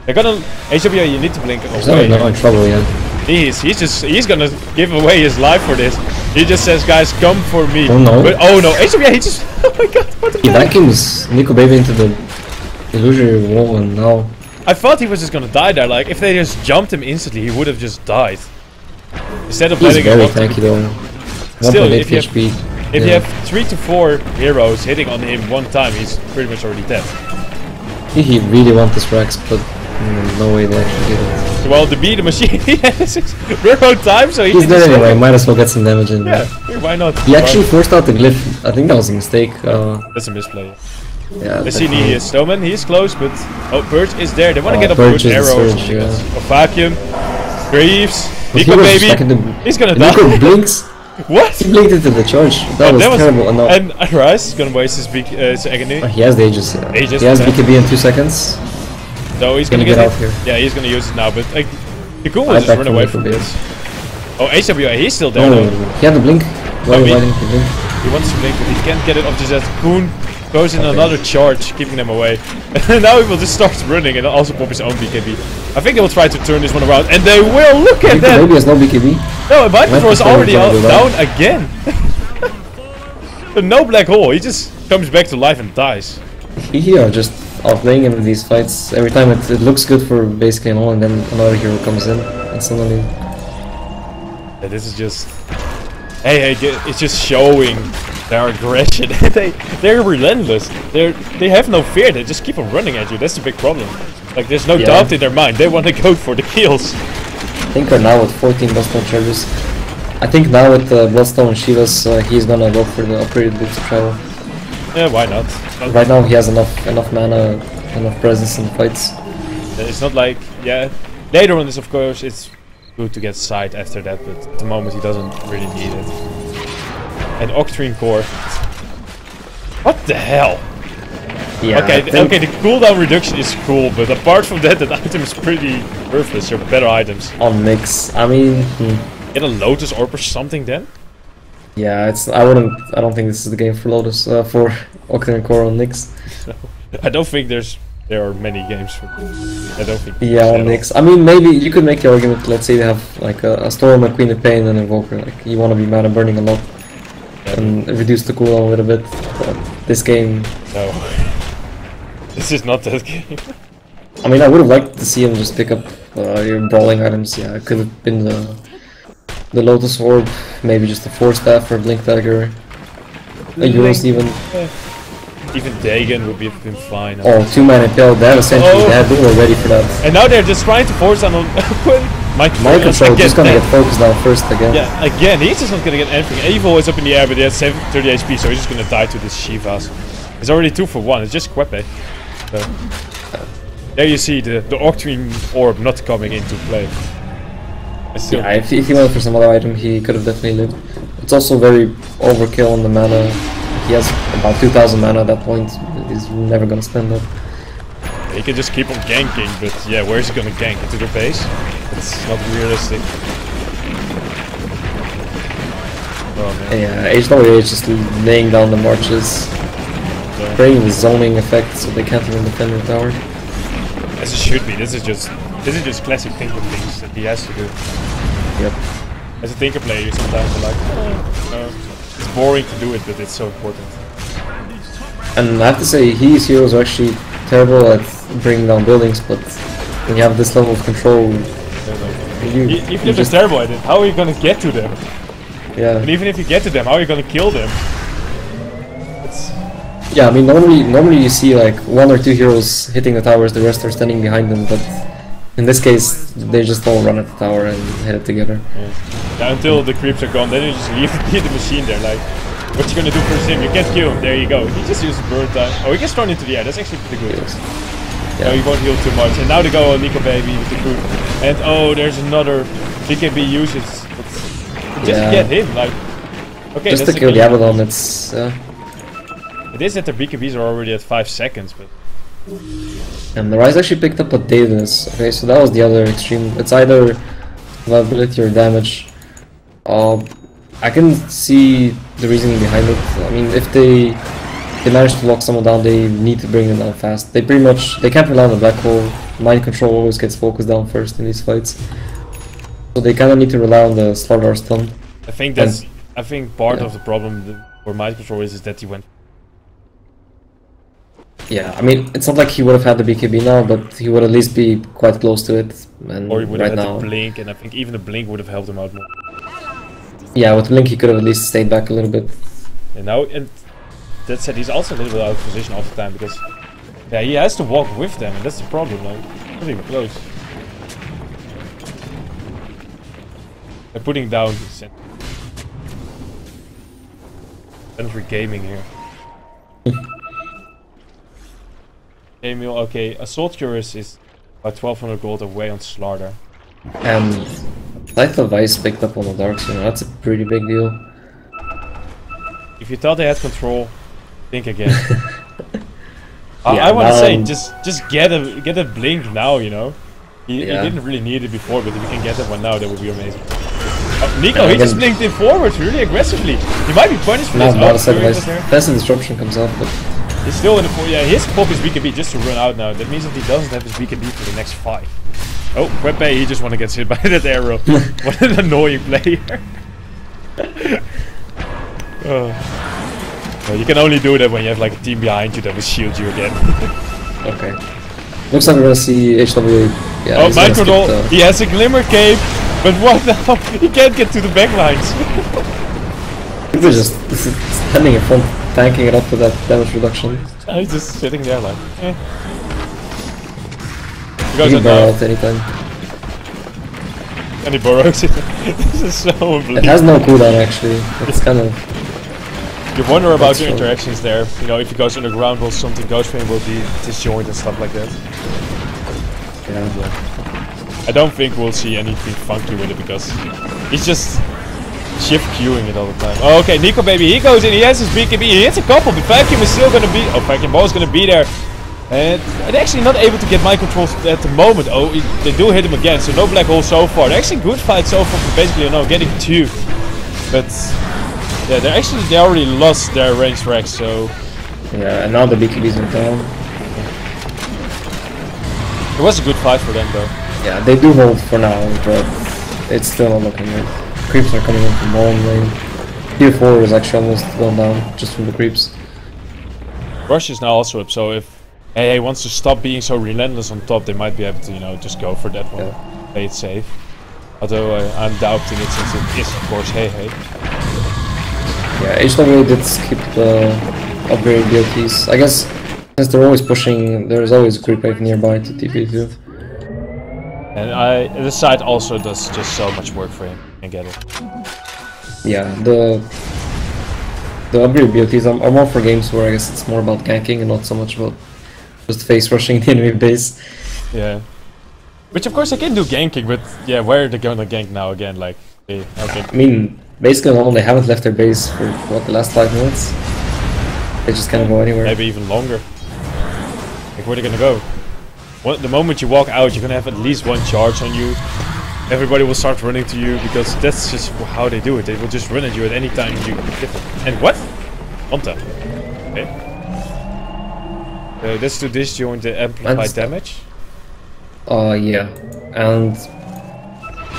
They're gonna HWA. You need to blink away. He's not in trouble yet. He's gonna give away his life for this. He just says, guys, come for me. Oh no. But, oh no, HWA, he just, oh my god, what the hell? He vacuums Nico Baby into the illusory wall and now... I thought he was just gonna die there, like, if they just jumped him instantly, he would have just died. Instead of letting him... He's very tanky though. still, if you have, if you have 3 to 4 heroes hitting on him one time, he's pretty much already dead. He really wanted this Rex, but no way they actually did it. Well, the Beat the Machine, he has railroad time, so he's there anyway. Might as well get some damage in. Yeah, why not? He actually forced out the glyph. I think that was a mistake. Yeah, that's a misplay. Yeah, let's see Nihis. Stomanen, he's close, but... Oh, Purge is there. They want to get a Purge arrow or something. Yeah. Vacuum. Graves. Nico Baby. He's gonna die. Nico blinks. What? He blinked into the charge. That was terrible. No. And Arise is gonna waste his agony. Oh, he has the Aegis. Yeah. Aegis, he has BKB in 2 seconds. So he's gonna get out here. Yeah, he's gonna use it now, but like... The Coon will just run away from this. Oh, HWA, he's still there though. He had the blink. He wants to blink, but he can't get it off just that Coon. Goes in another charge, keeping them away. And now he will just start running and also pop his own BKB. I think they will try to turn this one around, and they will. Look at that! Maybe has no BKB. No, Mind Control is already down again. No black hole. He just comes back to life and dies. Yeah, just outplaying him in these fights. Every time it looks good for Basically Unknown, and then another hero comes in and suddenly. Yeah, this is just. Hey, it's just showing their aggression. they're relentless. They have no fear. They just keep on running at you. That's the big problem. Like, there's no doubt in their mind. They want to go for the kills. I think we're now with 14 Bloodstone charges. I think now with Bloodstone and Shivas, he's gonna go for the upgraded boots of travel. Yeah, why not? Right now he has enough mana, enough presence in fights. It's not like, yeah, later on this, of course, it's good to get sight after that, but at the moment he doesn't really need it. And Octrine Core. What the hell? Yeah, okay, the cooldown reduction is cool, but apart from that, that item is pretty worthless. There are better items. On mix, I mean... Get a Lotus Orb or something then? Yeah, I don't think this is the game for Lotus, for Octrine Core on Nyx. I don't think there are many games for this. I don't think. Yeah, on Nyx. I mean, maybe you could make the argument. Let's say you have like a Storm, a Queen of Pain, and an Invoker. Like you want to be mana burning a lot and reduce the cooldown a little bit. But this game. No. This is not that game. I mean, I would have liked to see him just pick up your brawling items. Yeah, it could have been the Lotus Orb, maybe just the Force Staff or Blink Dagger, a Euros even. Yeah. Even Dagon would have been fine. Oh, 2-man impel, that essentially, they were ready for that. And now they're just trying to force on Mind Control just gonna get focused now first again. Yeah, again, he's just not gonna get anything. Evil is up in the air, but he has 30 HP, so he's just gonna die to this Shivas. It's already 2 for 1, it's just Quepe. There you see the Octrine Orb not coming into play. Yeah, if he went for some other item, he could have definitely lived. It's also very overkill on the mana. He has about 2,000 mana at that point. He's never gonna spend that. He can just keep on ganking, but yeah, where is he gonna gank? Into their base? It's not realistic. Oh, man. Yeah, HWA is just laying down the marches, creating the zoning effect so they can't even defend the tower. As it should be. This is just classic thinker things that he has to do. Yep. As a thinker player, you sometimes are like, it's boring to do it, but it's so important. And I have to say, his heroes are actually terrible at bringing down buildings, but when you have this level of control... even if they're terrible at it, how are you gonna get to them? Yeah. And even if you get to them, how are you gonna kill them? It's... Yeah, I mean, normally you see like 1 or 2 heroes hitting the towers, the rest are standing behind them, but... In this case, they just all run at the tower and hit it together. Yeah. Yeah, until the creeps are gone, then you just leave the machine there. Like, what you gonna do for him? You can't kill him. There you go. He just used burn time. Oh, he gets thrown into the air. That's actually pretty good. Yeah. No, he won't heal too much. And now they go on Nico Baby with the group. And oh, there's another BKB usage. Just get him. Like, okay, just to kill the Abaddon. It's. It is that the BKBs are already at 5 seconds, but. And the Rise actually picked up a Daedalus. Okay, so that was the other extreme. It's either viability or damage. I can see the reasoning behind it. I mean, if they manage to lock someone down, they need to bring them down fast. They pretty much can't rely on the black hole. Mind Control always gets focused down first in these fights, so they kind of need to rely on the Slardar stun. I think that's. I think part of the problem where Mind Control is that he went. Yeah, I mean, it's not like he would have had the BKB now, but he would at least be quite close to it. And or he would have had the blink, and I think even the blink would have helped him out more. Yeah, with Blink he could have at least stayed back a little bit. You know, and that said, he's also a little bit out of position all the time because yeah, he has to walk with them, and that's the problem though. Not even close. They're putting down Century Gaming here. Emil, okay, Assault Curus is about 1200 gold away on Slardar. Life of Ice picked up on the Darks, you know, that's a pretty big deal. If you thought they had control, think again. I want to say, just get a blink now, you know. You didn't really need it before, but if you can get that one now, that would be amazing. Oh, Nico, he just blinked in forwards really aggressively. He might be punished for this. Peasant Disruption comes up, but... He's still in the... his pop is BKB just to run out now. That means that he doesn't have his BKB for the next 5. Oh, Quepe, he just want to get hit by that arrow. What an annoying player. Well, you can only do that when you have like a team behind you that will shield you again. Okay. Looks like we're gonna see HWA. Yeah, oh, Mind Control, he has a Glimmer Cape, but what now? He can't get to the backlines. People are just standing in front, tanking it up for that damage reduction. He's just sitting there like, eh. He can borrow out anytime. And he borrows it. This is so unbelievable. It has no cooldown actually. It's kind of... You wonder about your interactions there. You know, if he goes underground, will something Ghost Train will be disjoined and stuff like that. Yeah. I don't think we'll see anything funky with it because he's just shift queuing it all the time. Oh, okay, Nico Baby, he goes in, he has his BKB, he hits a couple, but Vacuum is still gonna be. Oh, Vacuum Ball is gonna be there. And they're actually not able to get mind controls at the moment. Oh, they do hit him again, so no black hole so far. They're actually good fight so far for Basically Unknown, getting 2. But. Yeah, they already lost their range rack, so... Yeah, and now the BKB's in town. It was a good fight for them, though. Yeah, they do hold for now, but it's still not looking good. Creeps are coming in from long lane. Tier 4 is actually almost gone down, just from the creeps. Rush is now also up, so if AA wants to stop being so relentless on top, they might be able to, you know, just go for that one. Yeah. Play it safe. Although I'm doubting it, since it is, of course, hey. Yeah, HWA did skip the upgrade BLTs. I guess since they're always pushing, there's always a creep wave nearby to TP too. And the side also does just so much work for him. I get it. Yeah, the upgrade BLTs are more for games where I guess it's more about ganking and not so much about just face rushing the enemy base. Yeah. Which of course I can do ganking, but yeah, where are they gonna gank now again? Like, okay. I mean. Basically, they haven't left their base for, what, the last 5 minutes? They just can't go anywhere. Maybe even longer. Like, where are they gonna go? Well, the moment you walk out, you're gonna have at least one charge on you. Everybody will start running to you, because that's just how they do it. They will just run at you at any time you... And what? On top. Okay. Let's do this during the amplified damage. Oh, yeah. And...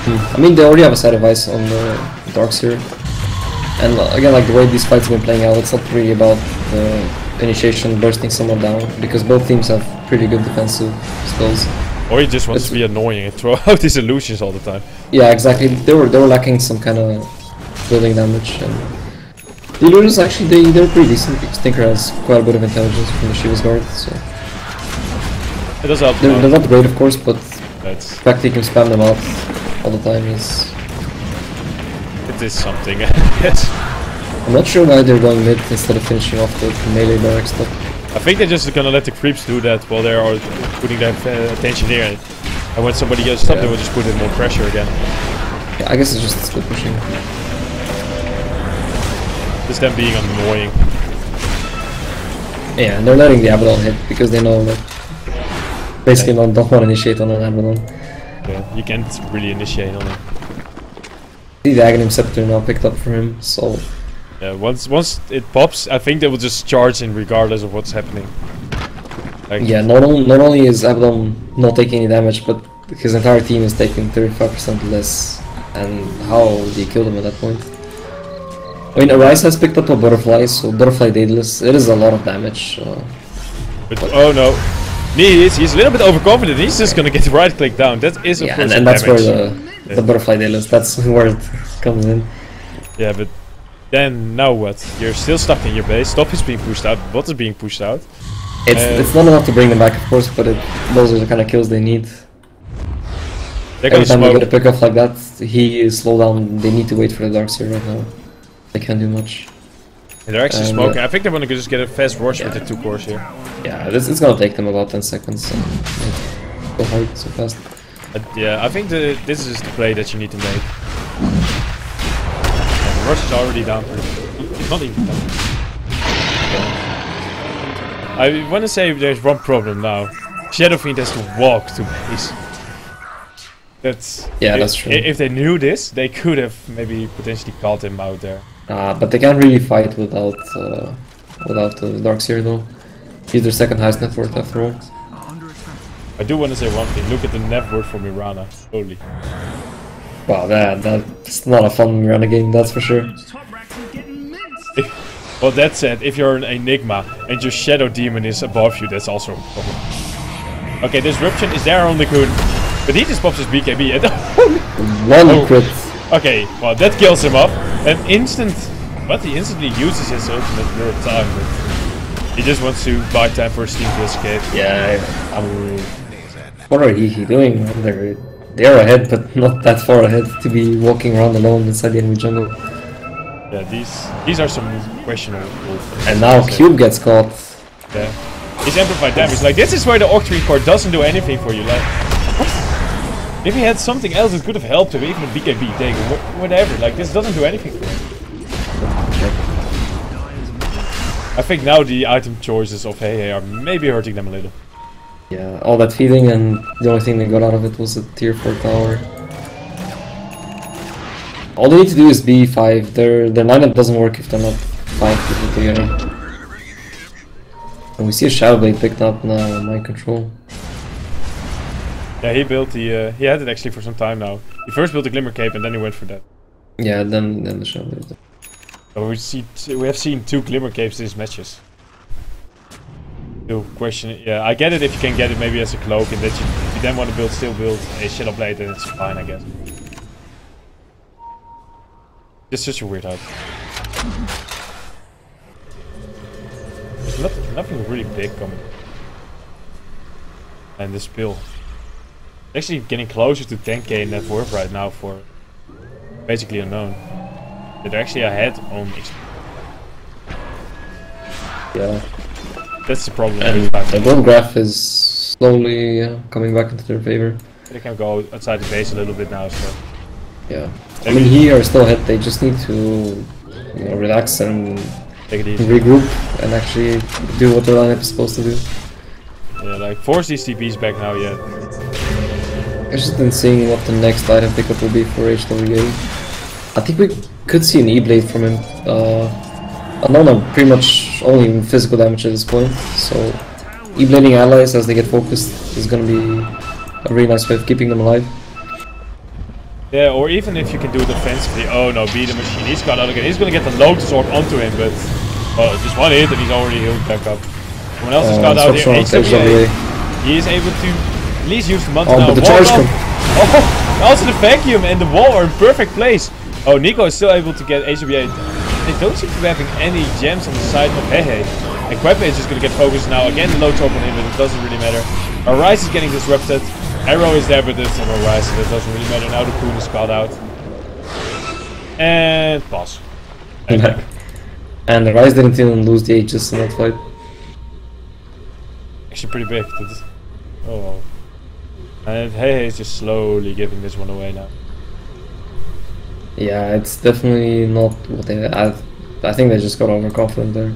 I mean, they already have a side of ice on the Darks here. And again, like the way these fights have been playing out, it's not really about the initiation bursting someone down, because both teams have pretty good defensive skills. Or he just wants to be annoying and throw out these illusions all the time. Yeah, exactly. They were lacking some kind of building damage. And the illusions, actually, they were pretty decent. Stinker has quite a bit of intelligence from the Shiva's guard, so... It does help. They're not great, of course, but the fact that he can spam them out all the time is... It is something, I guess. I'm not sure why they're going mid instead of finishing off the melee barracks stuff. I think they're just gonna let the creeps do that while they are putting their attention here. And when somebody gets stopped, they will just put in more pressure again. Yeah, I guess it's just split pushing. Just them being annoying. Yeah, and they're letting the Abaddon hit because they know that... Basically, they don't want to initiate on an Abaddon. Yeah, you can't really initiate on him. The Aghanim Scepter now picked up for him, so... Yeah, once it pops, I think they will just charge in regardless of what's happening. Like, yeah, not only is Abaddon not taking any damage, but his entire team is taking 35% less. And how do you kill them at that point? I mean, Arise has picked up a Butterfly, so Butterfly Daedalus, it is a lot of damage. But oh no! He's a little bit overconfident, he's just gonna get right click down. That is of course, and that's damage. Where the Butterfly Daedalus, that's where it comes in. Yeah, but then now what? You're still stuck in your base. Top is being pushed out. Bot is being pushed out. It's not enough to bring them back, of course, but those are the kind of kills they need. Every time they get a pickoff like that, he is slow down. They need to wait for the darks here right now. They can't do much. They're actually smoking. I think they're gonna just get a fast rush with the two cores here. Yeah, it's gonna take them about 10 seconds. And go hard so fast. Yeah, I think this is the play that you need to make. Yeah, the rush is already down. It's not even down. Okay. I want to say there's one problem now. Shadowfiend has to walk to base. That's true. If they knew this, they could have maybe potentially called him out there. But they can't really fight without the Darkseer though. He's their second highest net worth after all. I do want to say one thing. Look at the net worth for Mirana. Holy. Wow, that's not a fun Mirana game, that's for sure. Well, that said, if you're an Enigma and your Shadow Demon is above you, that's also a problem. Okay, Disruption is there on the Coon, but he just pops his BKB at one crit. Okay, well, that kills him up. An instant, but he instantly uses his ultimate blur time, but he just wants to buy time for his team to escape. Yeah, what are he doing? They're ahead, but not that far ahead to be walking around alone inside the enemy jungle. Yeah, these are some questionable things. And now Cube gets caught. Yeah, he's amplified damage. Like, this is why the Octree Core doesn't do anything for you. Like, what? If he had something else that could have helped him, even a BKB take or whatever, like this doesn't do anything for him. I think now the item choices of Hehe are maybe hurting them a little. Yeah, all that feeding, and the only thing they got out of it was a tier 4 tower. All they need to do is B5, their lineup doesn't work if they're not 5 people together. And we see a Shadow Blade picked up now, Mind Control. Yeah, he built the. He had it actually for some time now. He first built the Glimmer Cape and then he went for that. Yeah, then the Shadow Blade. So we have seen 2 Glimmer Capes these matches. Still question. Yeah, I get it if you can get it maybe as a cloak, and that you then want to still build a Shadow Blade, then it's fine, I guess. It's such a weird hype. There's nothing really big coming. And this pill. Actually getting closer to 10k net worth right now for Basically Unknown. They're actually ahead on XP. Yeah. That's the problem. The world graph is slowly coming back into their favor. They can go outside the base a little bit now, so... Yeah. I mean, here are still ahead, they just need to relax and take it easy. Regroup and actually do what their lineup is supposed to do. Yeah, like force these TPs back now, Interested in seeing what the next item pickup will be for HWA. I think we could see an E-Blade from him. No, pretty much only in physical damage at this point, so E-Blading allies as they get focused is gonna be a really nice way of keeping them alive. Yeah, or even if you can do it offensively. Oh no, Beat the Machine, he's got out again. He's gonna get the Lotus Orb onto him, but just one hit and he's already healed back up. Someone else has got out here, HWA. He is able to at least use the monster now. But the charge comes. Oh, also the vacuum and the wall are in perfect place. Oh, Nico is still able to get HWA. They don't seem to be having any gems on the side of Hehe. And Quepe is just going to get focused now. Again, no top on him, but it doesn't really matter. Arise is getting disrupted. Arrow is there, but it's on Arise, so that doesn't really matter. Now the Coon is called out. And pass. Okay. And Arise didn't even lose the H's in that fight. Actually pretty big. Oh. And Hehe is just slowly giving this one away now. Yeah, it's definitely not what they... I think they just got overconfident there.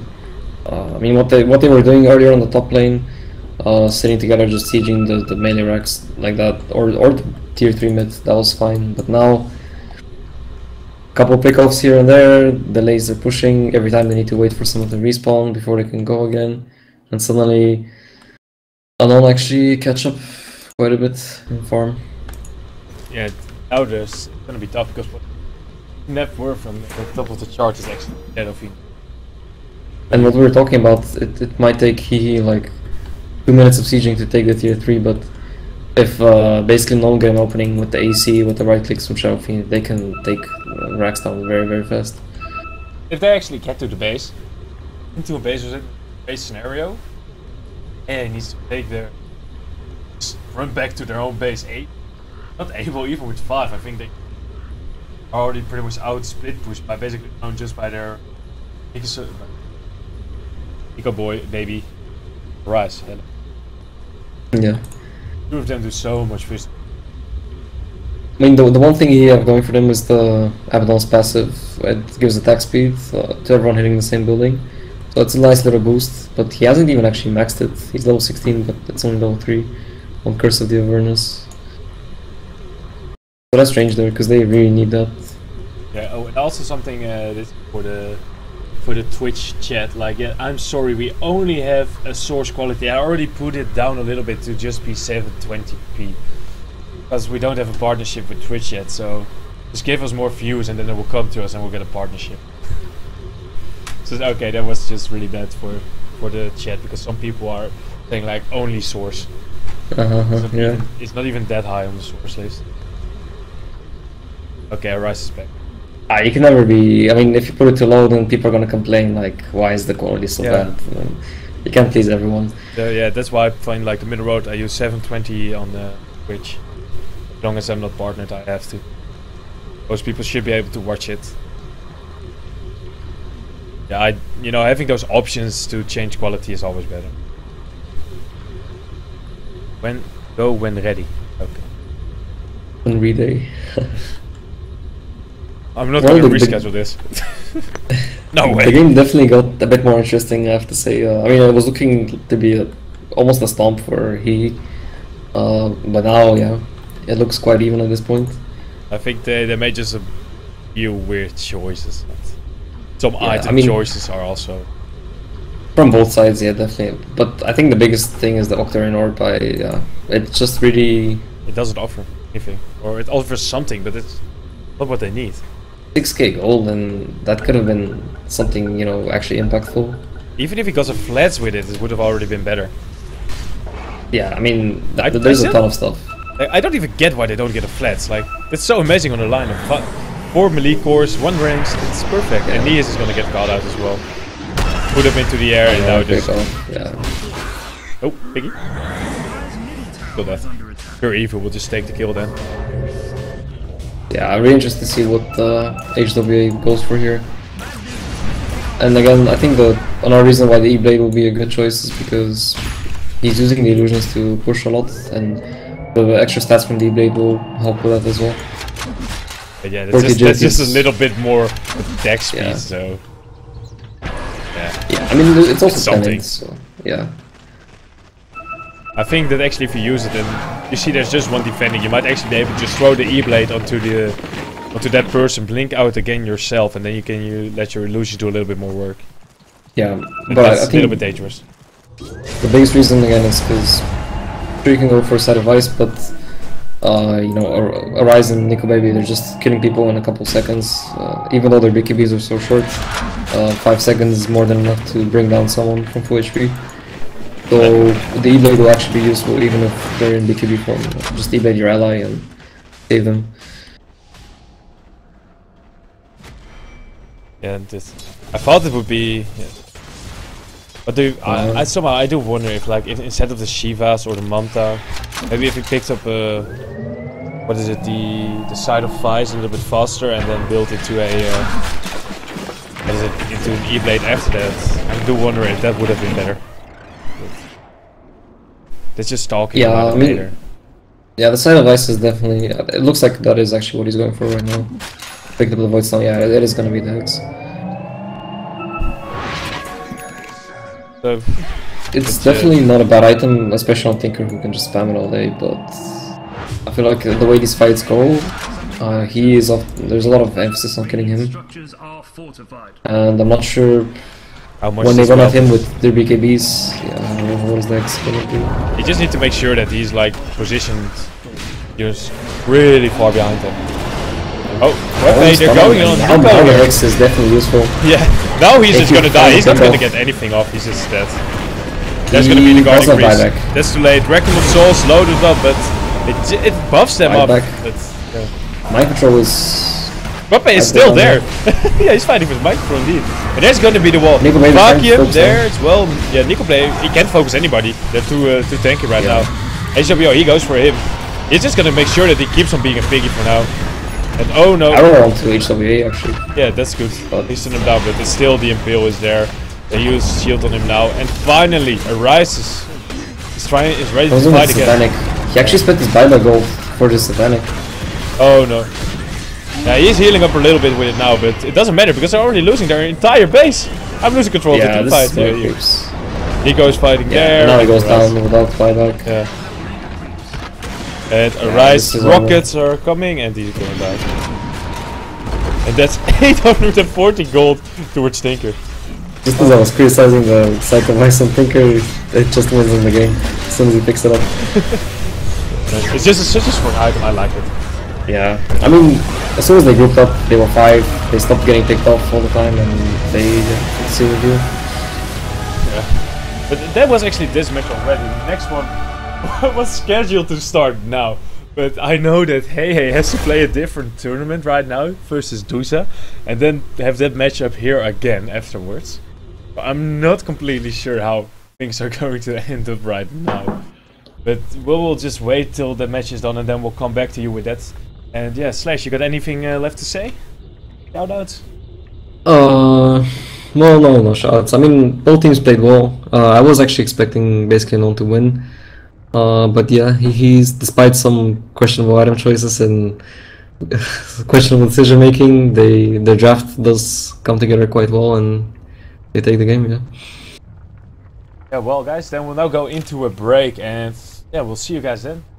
I mean, what they were doing earlier on the top lane, sitting together, just sieging the melee racks like that, or the tier 3 mid, that was fine. But now, a couple pickoffs here and there, delays are pushing, every time they need to wait for some of the respawn before they can go again. And suddenly, Anon actually catch up quite a bit in farm. Yeah, now it's gonna be tough because what net worth from the top of the chart is actually Shadowfiend. And what we were talking about, it might take Hehe like 2 minutes of sieging to take the tier 3, but if basically no game opening with the AC, with the right clicks from Shadowfiend, they can take racks down very, very fast. If they actually get to the base, into a base scenario, and he needs to take their run back to their own base 8. Not able even with 5. I think they are already pretty much out split pushed by basically known just by their Nico Baby, Arise. Yeah. Two of them do so much fish. I mean, the one thing you have going for them is the Abaddon's passive. It gives attack speed to everyone hitting the same building. So it's a nice little boost, but he hasn't even actually maxed it. He's level 16, but it's only level 3 on Curse of the Avernus. So that's strange though, because they really need that. Yeah, oh, and also something this for the Twitch chat, like, yeah, I'm sorry, we only have a source quality. I already put it down a little bit to just be 720p. Because we don't have a partnership with Twitch yet, so just give us more views and then it will come to us and we'll get a partnership. Okay, that was just really bad for the chat, because some people are saying like only source. Yeah. It's not even that high on the source list. Okay, Arise is back. Ah, you can never be. I mean, if you put it too low, then people are gonna complain like, why is the quality so bad? You can't please everyone. Yeah, that's why I find like the middle road. I use 720 on the Twitch. As long as I'm not partnered, I have to. Most people should be able to watch it. Yeah, you know, having those options to change quality is always better. When ready. Okay. When ready. I'm not going to reschedule this. No way. The game definitely got a bit more interesting, I have to say. I mean, I was looking to be almost a stomp for he, but now, yeah, it looks quite even at this point. I think they made just a few weird choices. Some item choices are also from both sides, yeah, definitely. But I think the biggest thing is the Octarine Orb. It's just really, it doesn't offer anything, or it offers something, but it's not what they need. 6k gold, and that could have been something, you know, actually impactful. Even if he got some flats with it, it would have already been better. Yeah, I mean, there's a ton of stuff. I don't even get why they don't get a flats. Like, it's so amazing on the line of fun. 4 melee cores, 1 range, it's perfect. Yeah. And Nihis is gonna get caught out as well. Put him into the air and now just... Oh, Piggy. Kill that. Pure Evil will just take the kill then. Yeah, I'm really interested to see what HWA goes for here. And again, I think another reason why the E-Blade will be a good choice is because he's using the illusions to push a lot, and the extra stats from the E-Blade will help with that as well. But yeah, that's just a little bit more deck speed, so... Yeah. Yeah, I mean, it's also something. So, yeah. I think that actually if you use it and you see there's just one defending, you might actually be able to just throw the E-Blade onto that person, blink out again yourself, and then you can let your illusion do a little bit more work. Yeah, but that's a little bit dangerous. The biggest reason again is because you can go for a side of ice, but... you know, Arise and Nico Baby, they're just killing people in a couple seconds, even though their BKBs are so short. 5 seconds is more than enough to bring down someone from full HP. So the E-Blade will actually be useful even if they're in BKB form. Just E-Blade your ally and save them. Yeah, I thought it would be... Yeah. But I do wonder if, like, instead of the Shivas or the Manta, maybe if we picked up the side of Vice a little bit faster and then built into into an E-Blade after that. I do wonder if that would have been better. That's just talking about it later. Yeah, the side of Vice is definitely. It looks like that is actually what he's going for right now. Picked up the Void Stone. Yeah, it is going to be the Hex. So it's definitely not a bad item, especially on Tinker who can just spam it all day, but I feel like the way these fights go, there's a lot of emphasis on killing him, and I'm not sure when they run at him with their BKBs, I don't know what is next going to be. You just need to make sure that he's like positioned just really far behind him. Oh, well, they're going on. The Hex is definitely useful. Yeah, now he's just gonna die. He's not gonna get anything off. He's just dead. That's gonna be the guard increase. That's too late. Rectum of Souls loaded up, but it buffs them up. Mind Control is Quepe is still there. Yeah, he's fighting with the microphone indeed. And there's going to be the wall. Vacuum there as well. Yeah, Nico Baby, he can't focus anybody. They're too tanky right now. HWO, he goes for him. He's just going to make sure that he keeps on being a piggy for now. And oh no. I rolled to HWA actually. Yeah, that's good. He sent him down, but it's still the Impale is there. They use shield on him now. And finally, Arise is ready to fight again. He actually spent his buyback gold for this Satanic. Oh no. Yeah, he's healing up a little bit with it now, but it doesn't matter because they're already losing their entire base. I'm losing control of the fight here. Nico's fighting there. Now he goes down without buyback. Yeah. And Arise rockets are coming and he's going down. And that's 840 gold towards Tinker. Just as I was criticizing the Psycho Mice on Tinker, it just wins in the game as soon as he picks it up. It's just such a smart item, I like it. Yeah, I mean, as soon as they grouped up, they were 5, they stopped getting picked off all the time, and they didn't see the view. Yeah, but that was actually this match already. The next one was scheduled to start now, but I know that Hehe has to play a different tournament right now versus Dusa, and then have that match up here again afterwards. But I'm not completely sure how things are going to end up right now. But we'll just wait till the match is done and then we'll come back to you with that. And yeah, Slash, you got anything left to say? Shoutouts? No shoutouts. I mean, both teams played well. I was actually expecting Basically Unknown to win. But yeah, he's, despite some questionable item choices and questionable decision making, their draft does come together quite well and they take the game, yeah. Yeah, well guys, then we'll now go into a break and yeah, we'll see you guys then.